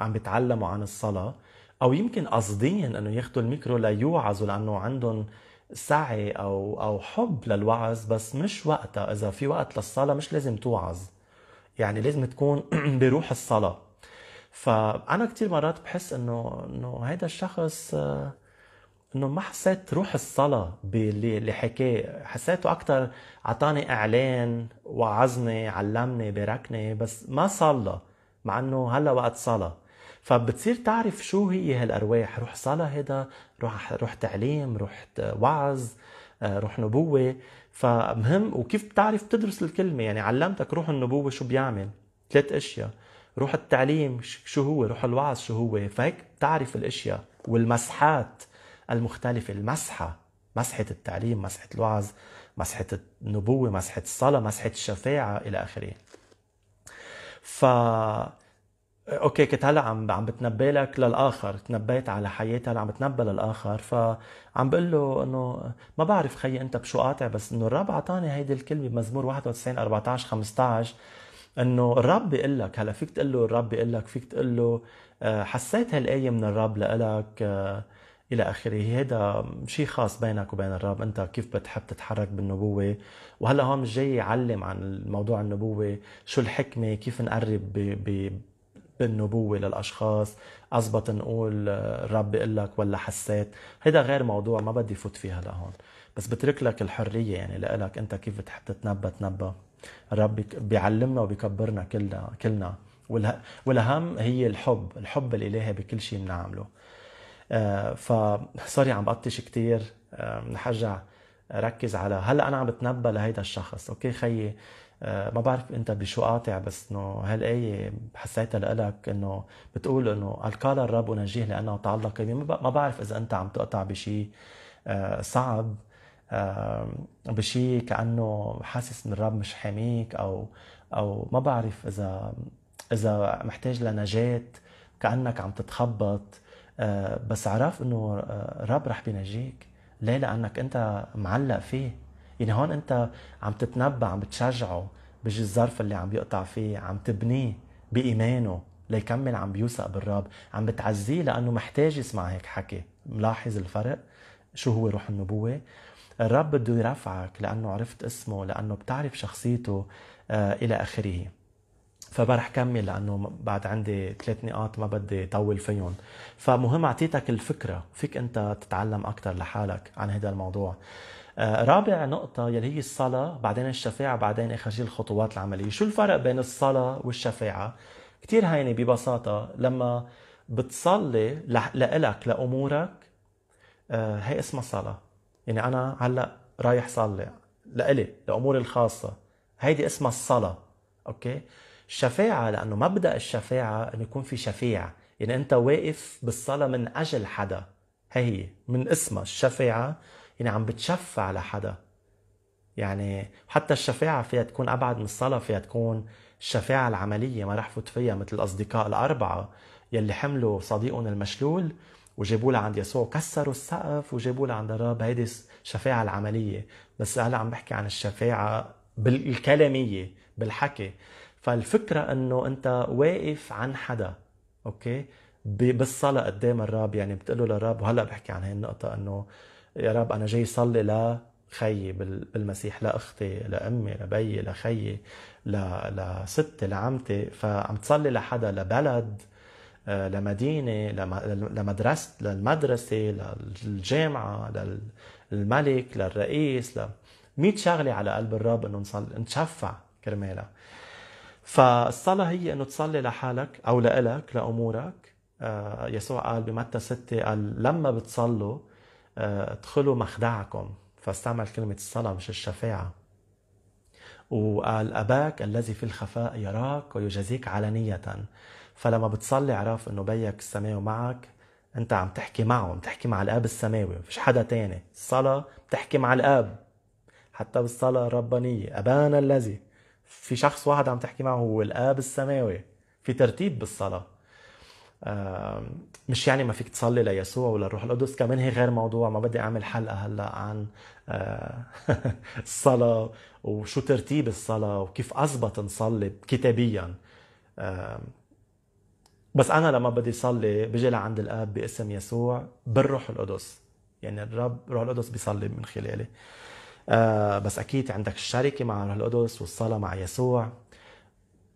عم بيتعلموا عن الصلاة، أو يمكن قاصدين إنه ياخدوا الميكرو ليوعظوا لأنه عندهم سعي أو أو حب للوعظ، بس مش وقتها. إذا في وقت للصلاة مش لازم توعظ، يعني لازم تكون بروح الصلاة. فأنا كتير مرات بحس إنه إنه هيدا الشخص آه انه ما حسيت روح الصلاه باللي حكاه، حسيته اكثر عطاني اعلان، وعظني، علمني، باركني، بس ما صلى، مع انه هلا وقت صلاه. فبتصير تعرف شو هي هالارواح، روح صلاه هذا، روح روح تعليم، روح وعظ، روح نبوه. فمهم. وكيف بتعرف تدرس الكلمه، يعني علمتك روح النبوه شو بيعمل، ثلاث اشياء، روح التعليم شو هو، روح الوعظ شو هو، فهيك بتعرف الاشياء والمسحات المختلفة. المسحة، مسحة التعليم، مسحة الوعظ، مسحة النبوة، مسحة الصلاة، مسحة الشفاعة، إلى آخره. ف أوكي، كنت هلا عم عم بتنبي لك للآخر، تنبيت على حياتي، هلا عم بتنبي للآخر، فعم بقول له إنه ما بعرف خيي أنت بشو قاطع، بس إنه الرب عطاني هيدي الكلمة بمزمور واحد وتسعين أربعة عشر خمسة عشر، إنه الرب بيقول لك. هلا فيك تقول له الرب بيقول لك، فيك تقول له حسيت هالآية من الرب لإلك، إلى آخره. هذا شيء خاص بينك وبين الرب، أنت كيف بتحب تتحرك بالنبوة. وهلأ هون مش جاي يعلم عن موضوع النبوة، شو الحكمة، كيف نقرب ب... ب... بالنبوة للأشخاص، أزبط نقول الرب بيقول لك ولا حسيت، هذا غير موضوع، ما بدي فوت فيه هلأ هون، بس بترك لك الحرية يعني لإلك أنت كيف بتحب تتنبى تنبى. الرب بيعلمنا وبيكبرنا كلنا كلنا، والأهم والها... هي الحب، الحب الإلهي بكل شيء بنعمله. آه فصاري عم بقطش كتير، آه نحرجع ركز على هلا انا عم بتنبى لهيدا الشخص. اوكي خيي، آه ما بعرف انت بشو قاطع، بس انه هالايه حسيتها لإلك، انه بتقول انه قال الرب ونجيه لانه تعلق بي. ما بعرف اذا انت عم تقطع بشي آه صعب، آه بشي كانه حاسس ان الرب مش حاميك، او او ما بعرف اذا إذا محتاج لنجاة كأنك عم تتخبط، بس عرف إنه رب رح بينجيك. ليه؟ لأنك أنت معلق فيه. يعني هون أنت عم تتنبأ، عم بتشجعه بالظرف اللي عم بيقطع فيه، عم تبنيه بإيمانه ليكمل عم بيوثق بالرب، عم بتعزيه لأنه محتاج يسمع هيك حكي. ملاحظ الفرق شو هو روح النبوة؟ الرب بده يرفعك لأنه عرفت اسمه، لأنه بتعرف شخصيته آه إلى آخره. فبرح كمل لأنه بعد عندي ثلاث نقاط ما بدي طول فيهم. فمهم أعطيتك الفكرة، فيك أنت تتعلم أكتر لحالك عن هذا الموضوع. آه رابع نقطة يلي هي الصلاة، بعدين الشفاعة، بعدين إخراج الخطوات العملية. شو الفرق بين الصلاة والشفاعة؟ كتير هينة ببساطة. لما بتصلي لإلك لأمورك آه هي اسمها صلاة. يعني أنا هلأ رايح صلي لإلي لأموري الخاصة، هيدي اسمها الصلاة. أوكي؟ الشفاعة لأنه مبدأ الشفاعة أن يكون في شفيع، يعني أنت واقف بالصلاة من أجل حدا. هي من اسمها الشفاعة، يعني عم بتشفع لحدا. يعني حتى الشفاعة فيها تكون أبعد من الصلاة، فيها تكون الشفاعة العملية ما رح فوت فيها، مثل الأصدقاء الأربعة يلي حملوا صديقهم المشلول وجابوا له عند يسوع، كسروا السقف وجابوا له عند الرب. هيدي الشفاعة العملية. بس هلا عم بحكي عن الشفاعة بالكلامية بالحكي. فالفكرة انه انت واقف عن حدا، اوكي، بالصلاة قدام الرب. يعني بتقوله للرب، وهلا بحكي عن هاي النقطة، انه يا رب انا جاي صلي لخيي بالمسيح، لاختي، لامي، لبيي، لخيي، لستي، لعمتي. فعم تصلي لحدا، لبلد، لمدينة، لمدرسة، للمدرسة، للجامعة، للملك، للرئيس، ل مية شغلة على قلب الرب انه نتشفع كرمالها. فالصلاة هي انه تصلي لحالك او لإلك لأمورك. يسوع قال بمتى ستة، قال لما بتصلوا ادخلوا مخدعكم. فاستعمل كلمة الصلاة مش الشفاعة. وقال أباك الذي في الخفاء يراك ويجازيك علانية. فلما بتصلي عرف انه بيك السماوي معك، انت عم تحكي معه، عم تحكي مع الاب السماوي، مفيش حدا تاني. الصلاة بتحكي مع الاب، حتى بالصلاة الربانية أبانا الذي، في شخص واحد عم تحكي معه هو الاب السماوي. في ترتيب بالصلاة. مش يعني ما فيك تصلي ليسوع ولا الروح القدس، كمان هي غير موضوع، ما بدي اعمل حلقة هلا عن الصلاة وشو ترتيب الصلاة وكيف اضبط نصلي كتابيا. بس أنا لما بدي صلي بجي لعند الآب باسم يسوع بالروح القدس. يعني الرب روح القدس بيصلي من خلالي. آه بس أكيد عندك الشركة مع روح القدس والصلاة مع يسوع.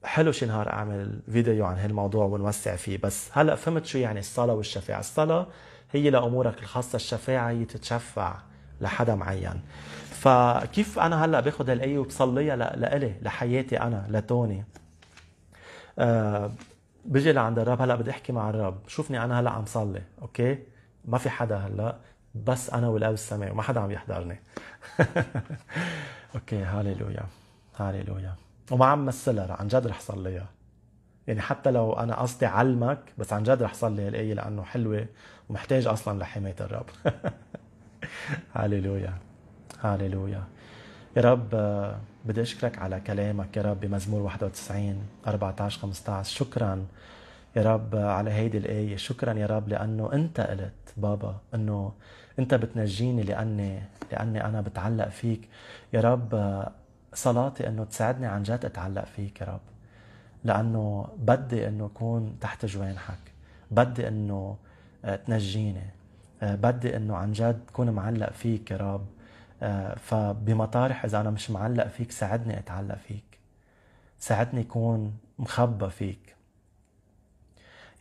حلو شي نهار أعمل فيديو عن هالموضوع ونوسع فيه. بس هلأ فهمت شو يعني الصلاة والشفاعة. الصلاة هي لأمورك الخاصة، الشفاعة هي تتشفع لحدا معين. فكيف أنا هلأ باخد هالآية وبصليها لإلي، لحياتي أنا، لتوني؟ آه بيجي لعند الرب، هلا بدي احكي مع الرب، شوفني انا هلا عم صلي، اوكي؟ ما في حدا هلا، بس انا والاب السماوي، وما حدا عم يحضرني. اوكي، هاليلويا هاليلويا. وما عم مثلها، عن جد رح صليها. يعني حتى لو انا قصدي علمك، بس عن جد رح صلي هالايه لانه حلوه ومحتاج اصلا لحمايه الرب. هاليلويا هاليلويا. يا رب بدي أشكرك على كلامك يا رب بمزمور واحد وتسعين أربعة عشر خمسة عشر. شكرا يا رب على هيدي الآية. شكرا يا رب لأنه أنت قلت بابا أنه أنت بتنجيني لأني لأني أنا بتعلق فيك. يا رب صلاتي أنه تساعدني عن جد أتعلق فيك يا رب، لأنه بدي أنه أكون تحت جوانحك، بدي أنه تنجيني، بدي أنه عن جد أكون معلق فيك يا رب. فبمطارح إذا أنا مش معلق فيك ساعدني أتعلق فيك، ساعدني يكون مخبى فيك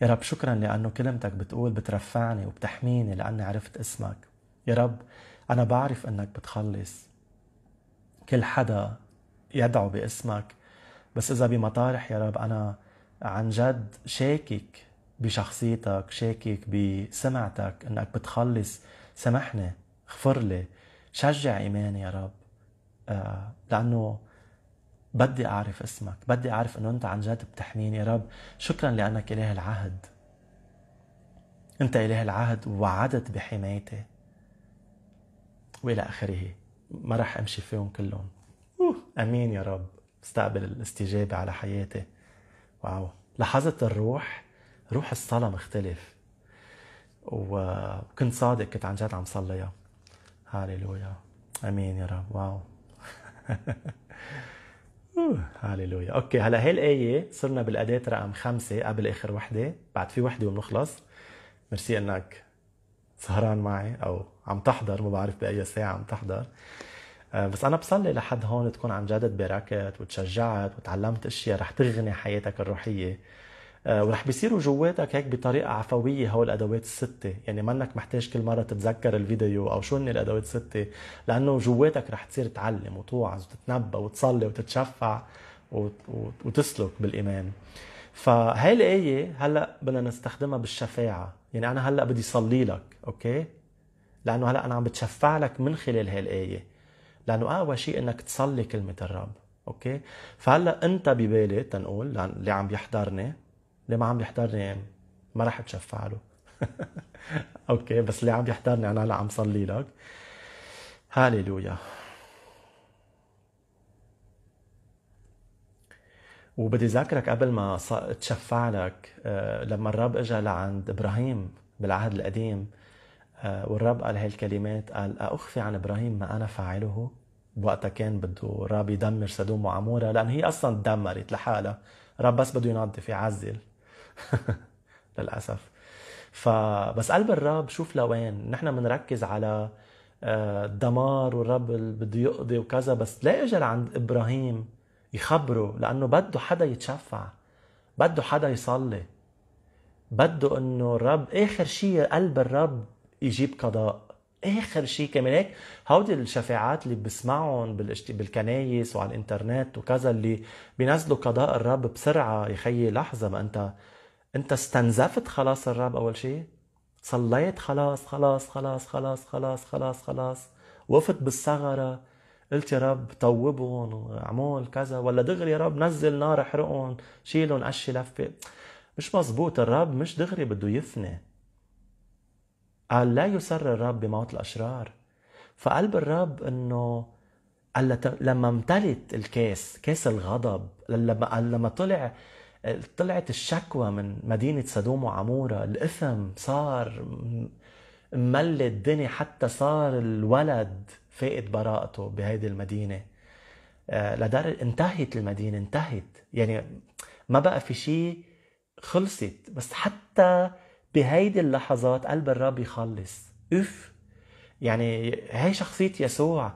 يا رب. شكرا لأنه كلمتك بتقول بترفعني وبتحميني لأني عرفت اسمك يا رب. أنا بعرف أنك بتخلص كل حدا يدعو باسمك، بس إذا بمطارح يا رب أنا عن جد شاكك بشخصيتك، شاكك بسمعتك أنك بتخلص، سمحني، اغفر لي، شجع إيماني يا رب. آه لأنه بدي أعرف اسمك، بدي أعرف أنه أنت عن جد بتحميني يا رب. شكرا لأنك إله العهد، أنت إله العهد ووعدت بحمايتي وإلى آخره. ما رح أمشي فيهم كلهم. أمين يا رب. استقبل الاستجابة على حياتي. واو. لحظة الروح، روح الصلاة مختلف. وكنت صادق، كنت عن جد عم صليها. هاليلويا، امين يا رب. واو هاليلويا. اوكي، هلا هي الآية صرنا بالأداة رقم خمسة قبل آخر وحدة، بعد في وحدة وبنخلص. ميرسي انك سهران معي او عم تحضر، ما بعرف بأي ساعة عم تحضر، بس أنا بصلي لحد هون تكون عن جد تباركت وتشجعت وتعلمت أشياء رح تغني حياتك الروحية، ورح بيصيروا جواتك هيك بطريقة عفوية هول الأدوات الستة. يعني منك محتاج كل مرة تتذكر الفيديو أو شو هن الأدوات الستة، لأنه جواتك رح تصير تعلم وتوعظ وتتنبأ وتصلي وتتشفع وتسلك بالإيمان. فهاي الآية هلأ بدنا نستخدمها بالشفاعة. يعني أنا هلأ بدي صلي لك، أوكي؟ لأنه هلأ أنا عم بتشفع لك من خلال هاي الآية، لأنه أقوى شيء إنك تصلي كلمة الرب، أوكي؟ فهلا أنت ببالي تنقول اللي عم يحضرني، اللي ما عم يحضرني ما راح أتشفع له أوكي، بس اللي عم يحضرني أنا هلا عم صلي لك. هاليلويا. وبدي ذاكرك قبل ما تشفع لك، لما الرب إجا لعند إبراهيم بالعهد القديم والرب قال هاي الكلمات، قال أخفي عن إبراهيم ما أنا فاعله. بوقتها كان بده الرب يدمر سدوم وعمورة، لأن هي أصلا دمرت لحالها، الرب بس بده ينظف يعزل للأسف. فبس قلب الرب شوف لوين، نحن بنركز على الدمار والرب بده يقضي وكذا، بس لا إجا عند إبراهيم يخبره، لأنه بده حدا يتشفع، بده حدا يصلي، بده إنه الرب آخر شيء قلب الرب يجيب قضاء اخر شيء. كمان هيك هودي الشفاعات اللي بسمعهم بالكنايس وعلى الانترنت وكذا، اللي بينزلوا قضاء الرب بسرعه. يا خيي لحظه، ما انت انت استنزفت خلاص الرب، اول شيء صليت خلاص خلاص خلاص خلاص خلاص خلاص خلاص، وقفت بالثغره قلت يا رب طوبهم اعمل كذا، ولا دغري يا رب نزل نار احرقهم شيلهم قشي لفه. مش مزبوط، الرب مش دغري بده يفني. قال لا يسر الرب بموت الأشرار. فقلب الرب إنه لما امتلت الكاس، كاس الغضب، لما لما طلع طلعت الشكوى من مدينة سدوم وعمورة، الإثم صار مملت الدنيا، حتى صار الولد فاقد براءته بهيدي المدينة، لدرجة انتهت المدينة، انتهت يعني ما بقى في شيء، خلصت. بس حتى بهيدي اللحظات قلب الرب يخلص. اف يعني هي شخصية يسوع،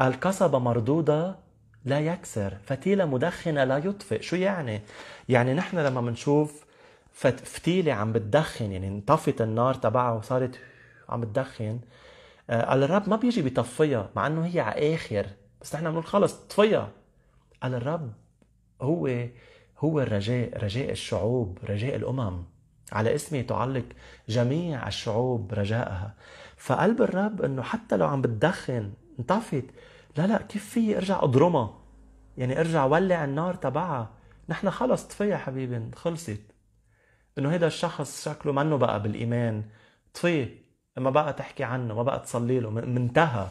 قال قصبة مردودة لا يكسر، فتيلة مدخنة لا يطفئ. شو يعني؟ يعني نحن لما بنشوف فتيلة عم بتدخن، يعني انطفت النار تبعها وصارت عم بتدخن، قال الرب ما بيجي بيطفيها مع انه هي على اخر، بس نحن بنقول خلص طفيها. قال الرب هو هو الرجاء، رجاء الشعوب، رجاء الامم، على اسمي تعلق جميع الشعوب رجاءها. فقلب الرب انه حتى لو عم بتدخن انطفت، لا لا كيف في ارجع اضرمها، يعني ارجع ولع النار تبعها، نحن خلص طفيها حبيبي خلصت. انه هيدا الشخص شكله منه بقى بالايمان، طفيه، ما بقى تحكي عنه، ما بقى تصلي له، منتهى.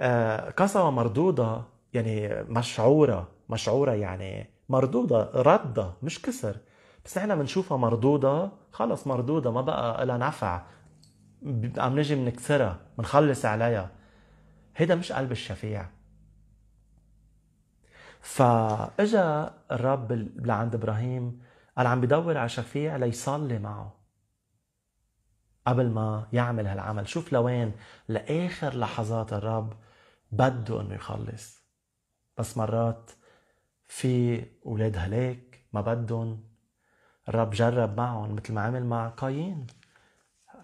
آه قسوه مردوده يعني مشعوره، مشعوره يعني مردوده، رده مش كسر، بس نحن بنشوفها مردوده، خلص مردوده ما بقى لها نفع، عم نجي بنكسرها بنخلص عليها. هيدا مش قلب الشفيع. فاجا الرب لعند ابراهيم قال عم بدور على شفيع ليصلي معه قبل ما يعمل هالعمل. شوف لوين، لاخر لحظات الرب بده انه يخلص. بس مرات في اولاد هلاك ما بدهم، الرب جرب معهم مثل ما عمل مع قايين،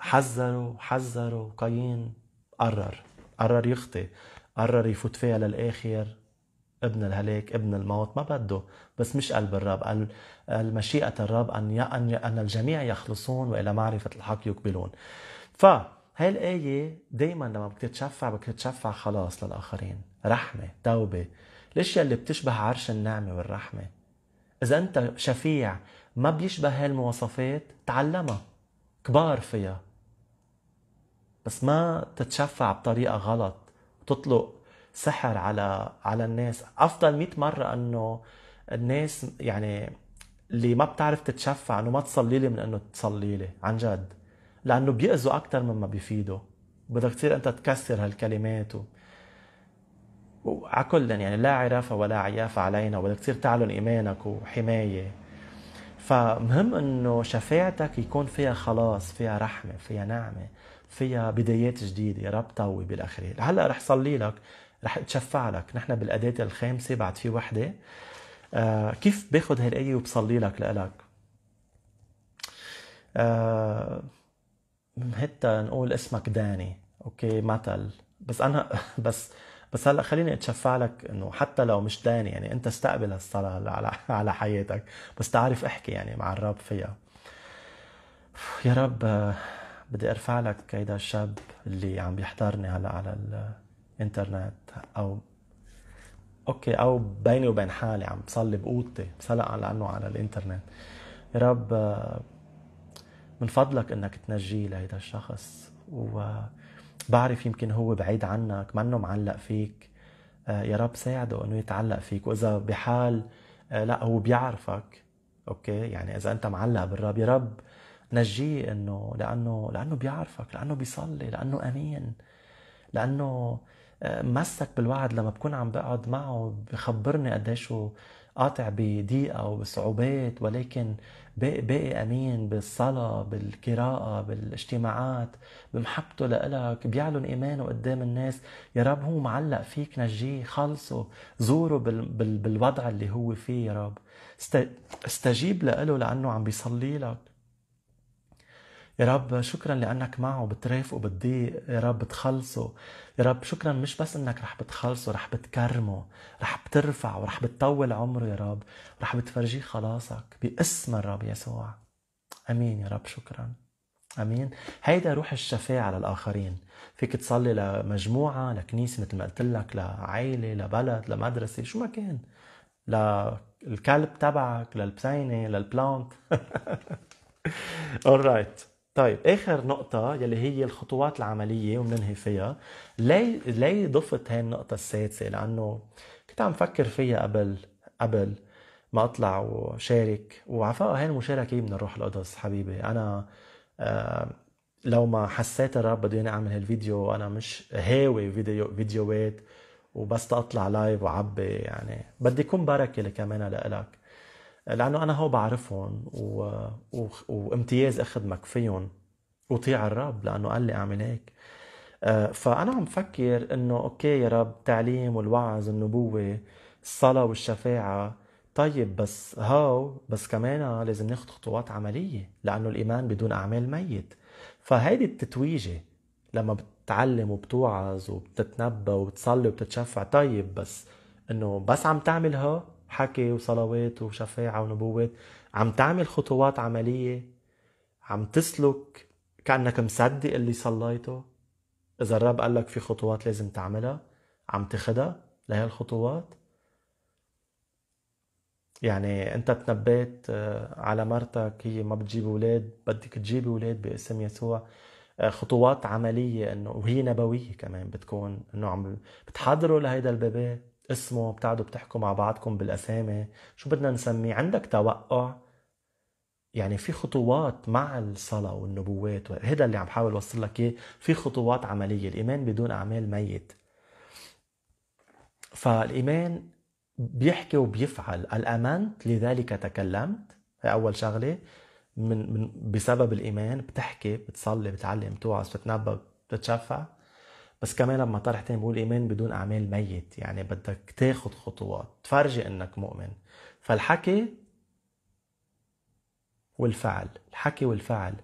حذروا حذروا قايين، قرر قرر يخطي، قرر يفوت فيها للآخر، ابن الهلاك ابن الموت، ما بده. بس مش قلب الرب، المشيئة الرب أن أن الجميع يخلصون وإلى معرفة الحق يقبلون. فهي الآية دايما لما بتتشفع بتتشفع خلاص للآخرين، رحمة، توبة، الأشياء اللي بتشبه عرش النعمة والرحمة. إذا أنت شفيع ما بيشبه هالمواصفات تعلمها، كبار فيها، بس ما تتشفع بطريقة غلط تطلق سحر على على الناس. أفضل مئة مرة أنه الناس يعني اللي ما بتعرف تتشفع انه ما تصلي لي من انه تصلي لي عن جد، لانه بيأذوا اكثر مما بيفيدوا. بدك تصير انت تكسر هالكلمات و... وعلى كل يعني لا عرافه ولا عيافه علينا، وبدك تصير تعلن ايمانك وحمايه. فمهم انه شفاعتك يكون فيها خلاص، فيها رحمه، فيها نعمه، فيها بدايات جديده. يا رب طوي بالاخير. هلا رح صلي لك، رح اتشفع لك. نحن بالاداه الخامسه بعد في وحده. آه كيف باخذ هالايه وبصلي لك لالك؟ آه حتى نقول اسمك داني، اوكي مثل، بس انا بس بس هلا خليني اتشفع لك انه حتى لو مش داني، يعني انت استقبل هالصلاه على على حياتك، بس تعرف احكي يعني مع الرب فيها. يا رب بدي ارفع لك هيدا الشاب اللي عم بيحضرني هلا على الانترنت، او اوكي او بيني وبين حالي عم بصلي بأوضتي بصلي لانه على الانترنت. يا رب من فضلك انك تنجيه لهيدا الشخص، وبعرف يمكن هو بعيد عنك منه معلق فيك. يا رب ساعده انه يتعلق فيك، واذا بحال لا هو بيعرفك اوكي، يعني اذا انت معلق بالرب يا رب نجيه انه لانه لانه بيعرفك، لانه بيصلي، لانه امين، لانه مسك بالوعد. لما بكون عم بقعد معه بخبرني قديش هو قاطع بضيقه وبصعوبات، ولكن باقي باقي امين بالصلاه، بالقراءه، بالاجتماعات، بمحبته لإلك، بيعلن ايمانه قدام الناس. يا رب هو معلق فيك، نجيه، خلصه، زوره بال بال بالوضع اللي هو فيه. يا رب استجيب لإله لانه عم بيصلي لك. يا رب شكرا لأنك معه بترافقه بالضيق، يا رب بتخلصه. يا رب شكرا مش بس أنك رح بتخلصه، رح بتكرمه، رح بترفعه، ورح بتطول عمره. يا رب رح بتفرجيه خلاصك باسم الرب يسوع. أمين يا رب، شكرا. أمين. هيدا روح الشفاعة للآخرين. فيك تصلي لمجموعة، لكنيسة مثل ما قلت لك، لعائلة، لبلد، لمدرسة، شو ما كان، للكلب تبعك، للبسينة، للبلانت. alright. طيب اخر نقطة يلي هي الخطوات العملية ومننهي فيها. لي لي ضفت هاي النقطة السادسة؟ لأنه كنت عم فكر فيها قبل قبل ما اطلع وشارك، وعفاء هاي المشاركة من الروح القدس حبيبي. أنا آه لو ما حسيت الرب بده ياني أعمل هالفيديو، أنا مش هاوي فيديو فيديوهات وبس اطلع لايف وعبي، يعني بدي يكون بركة كمان لإلك، لأنه أنا هو بعرفهم و... و... وامتياز أخدمك فيهم وطيع الرب لأنه قال لي أعمل هيك. فأنا عم فكر إنه أوكي يا رب، تعليم والوعظ، النبوة، الصلاة والشفاعة، طيب بس هاو بس كمان لازم ناخد خطوات عملية، لأنه الإيمان بدون أعمال ميت. فهيدي التتويجة لما بتتعلم وبتوعظ وبتتنبى وبتصلي وبتتشفع، طيب بس إنه بس عم تعمل هاو حكي وصلوات وشفاعة ونبوات، عم تعمل خطوات عملية، عم تسلك كأنك مصدق اللي صليته. إذا الرب قال لك في خطوات لازم تعملها، عم تاخدها لهي الخطوات؟ يعني أنت تنبيت على مرتك هي ما بتجيب أولاد، بدك تجيب أولاد باسم يسوع. خطوات عملية إنه، وهي نبوية كمان، بتكون إنه عم بتحضروا لهيدا البيبي، اسمه بتقعدوا بتحكوا مع بعضكم بالاسامي، شو بدنا نسميه، عندك توقع. يعني في خطوات مع الصلاه والنبوات، وهذا اللي عم بحاول اوصل لك اياه، في خطوات عمليه. الايمان بدون اعمال ميت. فالايمان بيحكي وبيفعل. الامنت لذلك تكلمت، هي اول شغله. من, من بسبب الايمان بتحكي، بتصلي، بتعلم، بتوعظ، بتتنبأ، بتتشفع. بس كمان لما طرح تاني بقول إيمان بدون أعمال ميت، يعني بدك تاخد خطوات تفرجي إنك مؤمن. فالحكي والفعل، الحكي والفعل.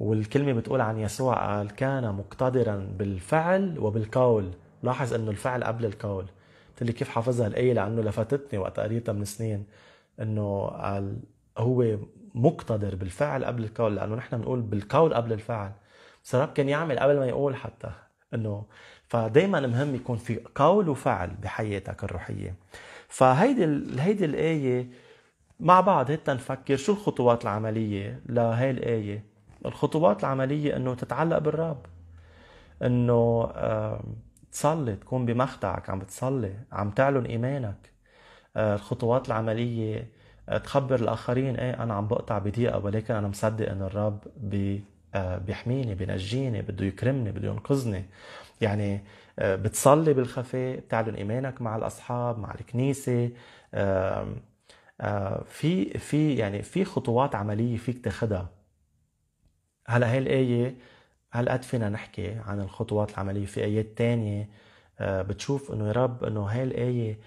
والكلمة بتقول عن يسوع قال كان مقتدرا بالفعل وبالقول. لاحظ إنه الفعل قبل القول. قلت لي كيف حافظها الآية، لأنه لفتتني وقت قريتها من سنين، إنه قال هو مقتدر بالفعل قبل القول، لأنه نحن بنقول بالقول قبل الفعل. بس الرب كان يعمل قبل ما يقول حتى. انه فدايما مهم يكون في قول وفعل بحياتك الروحيه. فهيدي هيدي الايه مع بعض هيك نفكر شو الخطوات العمليه لهي الايه. الخطوات العمليه انه تتعلق بالرب، انه تصلي، تكون بمخدعك عم بتصلي، عم تعلن ايمانك. الخطوات العمليه تخبر الآخرين ايه أنا عم بقطع بدقيقة، ولكن أنا مصدق أن الرب بي بيحميني، بينجيني، بده يكرمني، بده ينقذني. يعني بتصلي بالخفاء، بتعلن إيمانك مع الأصحاب، مع الكنيسة، في في يعني في خطوات عملية فيك تاخدها. هلا هاي الآية هل قد فينا نحكي عن الخطوات العملية؟ في آيات تانية بتشوف إنه يا رب إنه هاي الآية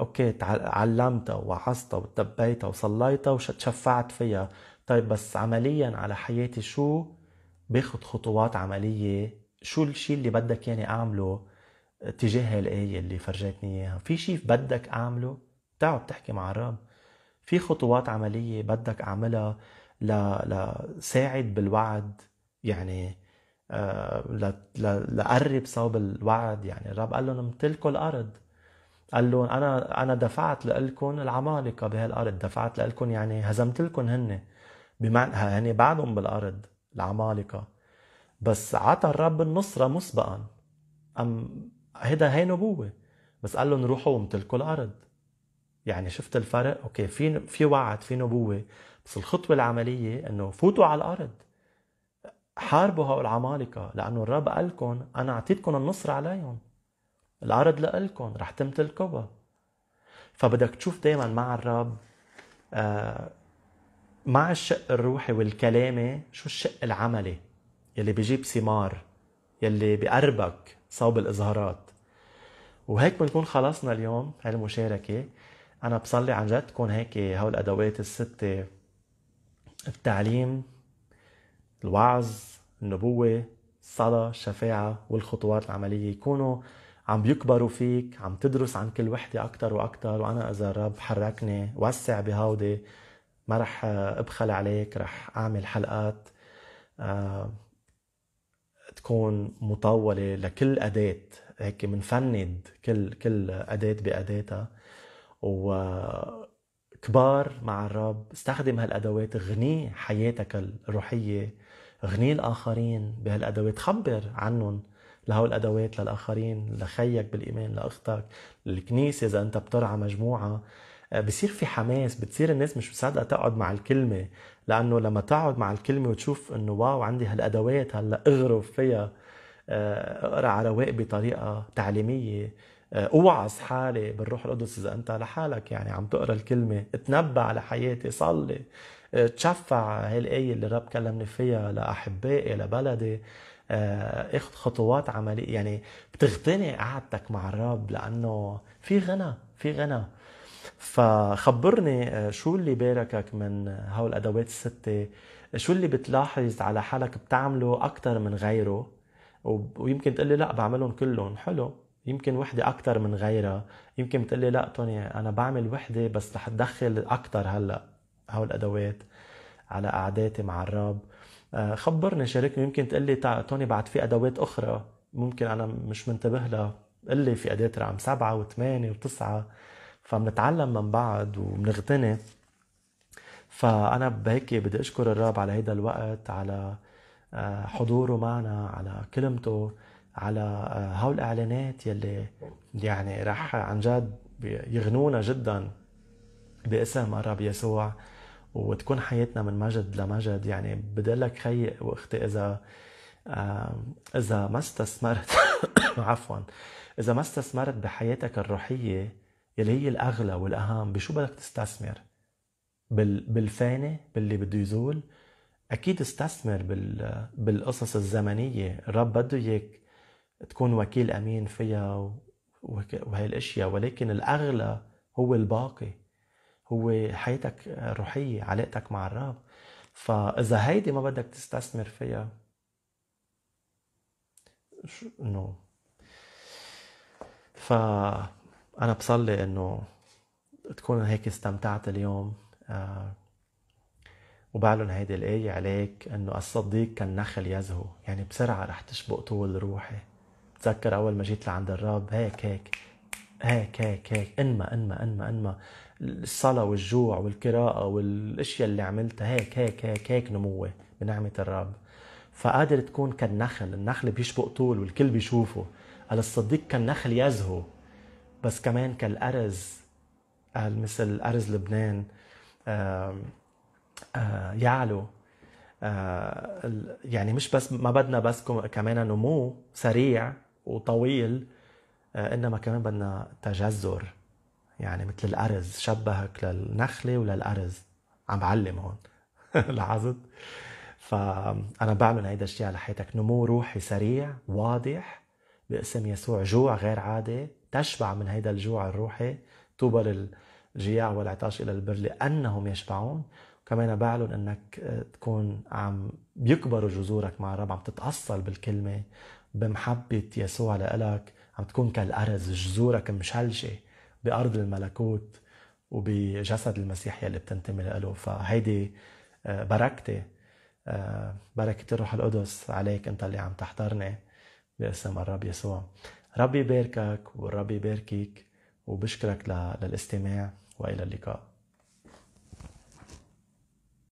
أوكي علمتها وعصتها وتبيتها وصليتها وشفعت فيها، طيب بس عمليا على حياتي شو باخد خطوات عملية؟ شو الشيء اللي بدك يعني أعمله تجاه الآية اللي فرجتني إياها؟ في شيء بدك أعمله؟ تعب تحكي مع الرب، في خطوات عملية بدك أعملها لساعد بالوعد، يعني آه لقرب صوب الوعد. يعني الرب قال لهم امتلكوا الأرض، قال لهم أنا أنا دفعت لكم العمالقة بهالأرض، دفعت لكم يعني هزمت لكم هن، بمعنى يعني بعدهم بالأرض العمالقة، بس عطى الرب النصرة مسبقا. أم هيدا هي نبوة، بس قال لهم روحوا وامتلكوا الأرض. يعني شفت الفرق؟ أوكي، في في وعد، في نبوة، بس الخطوة العملية إنه فوتوا على الأرض، حاربوا هؤلاء العمالقة، لأنه الرب قالكم أنا أعطيتكم النصرة عليهم، الأرض لإلكم رح تمتلكوها. فبدك تشوف دايما مع الرب آه مع الشق الروحي والكلامي شو الشق العملي يلي بيجيب ثمار، يلي بيقربك صوب الإظهارات. وهيك بنكون خلصنا اليوم هاي المشاركة. أنا بصلي عن جد تكون هيك هول الأدوات الستة، التعليم، الوعظ، النبوة، الصلاة، الشفاعة والخطوات العملية، يكونوا عم بيكبروا فيك، عم تدرس عن كل وحدة أكتر وأكتر. وأنا إذا الرب حركني وسع بهودي ما رح أبخل عليك، رح أعمل حلقات أه تكون مطولة لكل أداة، هيك منفند كل كل أداة بأداتها. وكبار مع الرب، استخدم هالأدوات، غني حياتك الروحية، غني الآخرين بهالأدوات، خبر عنهم لهول الأدوات للآخرين، لخيك بالإيمان، لأختك، للكنيسة إذا أنت بترعى مجموعة. بصير في حماس، بتصير الناس مش مصدقة تقعد مع الكلمة، لأنه لما تقعد مع الكلمة وتشوف إنه واو عندي هالأدوات، هلا أغرف فيها، أقرأ على رواق بطريقة تعليمية، أوعظ حالي بالروح القدس إذا أنت لحالك يعني عم تقرأ الكلمة، اتنبأ على حياتي، صلي، تشفع هالآية اللي الرب كلمني فيها لأحبائي، لبلدي، اخد خطوات عملية. يعني بتغتني قعدتك مع الرب لأنه في غنى، في غنى. فخبرني شو اللي باركك من هول الأدوات الستة، شو اللي بتلاحظ على حالك بتعمله أكتر من غيره، ويمكن تقلي لأ بعملهم كلهم حلو، يمكن وحدة أكتر من غيرها، يمكن تقلي لأ توني أنا بعمل وحدة بس رح تدخل أكتر هلأ هول الأدوات على قعداتي مع الرب. خبرني، شاركني، يمكن تقلي توني بعد في أدوات أخرى ممكن أنا مش منتبه لها، قلي في أداة رقم سبعة وثمانية وتسعة، فبنتعلم من بعض وبنغتني. فأنا بهيك بدي أشكر الرب على هيدا الوقت، على حضوره معنا، على كلمته، على هول الإعلانات يلي يعني رح عن جد يغنونا جدا باسم الرب يسوع، وتكون حياتنا من مجد لمجد. يعني بدي أقول لك خيي وأختي، إذا إذا ما استثمرت عفوا إذا ما استثمرت بحياتك الروحية اللي هي الأغلى والأهم، بشو بدك تستثمر؟ بالفاني، باللي بده يزول؟ أكيد استثمر بالقصص الزمنية، الرب بده إياك تكون وكيل أمين فيها وهي الأشياء، ولكن الأغلى هو الباقي، هو حياتك الروحية، علاقتك مع الرب. فإذا هيدي ما بدك تستثمر فيها، شو نو ف أنا بصلي إنه تكون هيك استمتعت اليوم، آه وبعلن هيدي الآية عليك إنه الصديق كالنخل يزهو، يعني بسرعة رح تشبق طول روحي. تذكر أول ما جيت لعند الرب هيك هيك هيك هيك هيك إنما إنما إنما إنما الصلاة والجوع والقراءة والأشياء اللي عملتها هيك هيك هيك هيك نموه بنعمة الرب. فقادر تكون كالنخل، النخل بيشبق طول والكل بيشوفه، قال الصديق كالنخل يزهو، بس كمان كالأرز، مثل أرز لبنان، يعلو. يعني مش بس ما بدنا بس كمان نمو سريع وطويل، إنما كمان بدنا تجذر، يعني مثل الأرز، شبهك للنخلة وللأرز. عم بعلم هون لاحظت؟ فأنا بعمل هيدا الشيء على حياتك، نمو روحي سريع واضح باسم يسوع، جوع غير عادي، تشبع من هيدا الجوع الروحي. طوبى للجياع والعطاش إلى البر لأنهم يشبعون. كمان بعلن أنك تكون عم بيكبروا جذورك مع الرب، عم تتأصل بالكلمة بمحبة يسوع لإلك، عم تكون كالأرز، جذورك مشلشة بأرض الملكوت وبجسد المسيح يلي بتنتمي له. فهيدي بركتي، بركة الروح القدس عليك أنت اللي عم تحضرني باسم الرب يسوع. ربي يباركك والرب يباركك، وبشكرك للاستماع، وإلى اللقاء.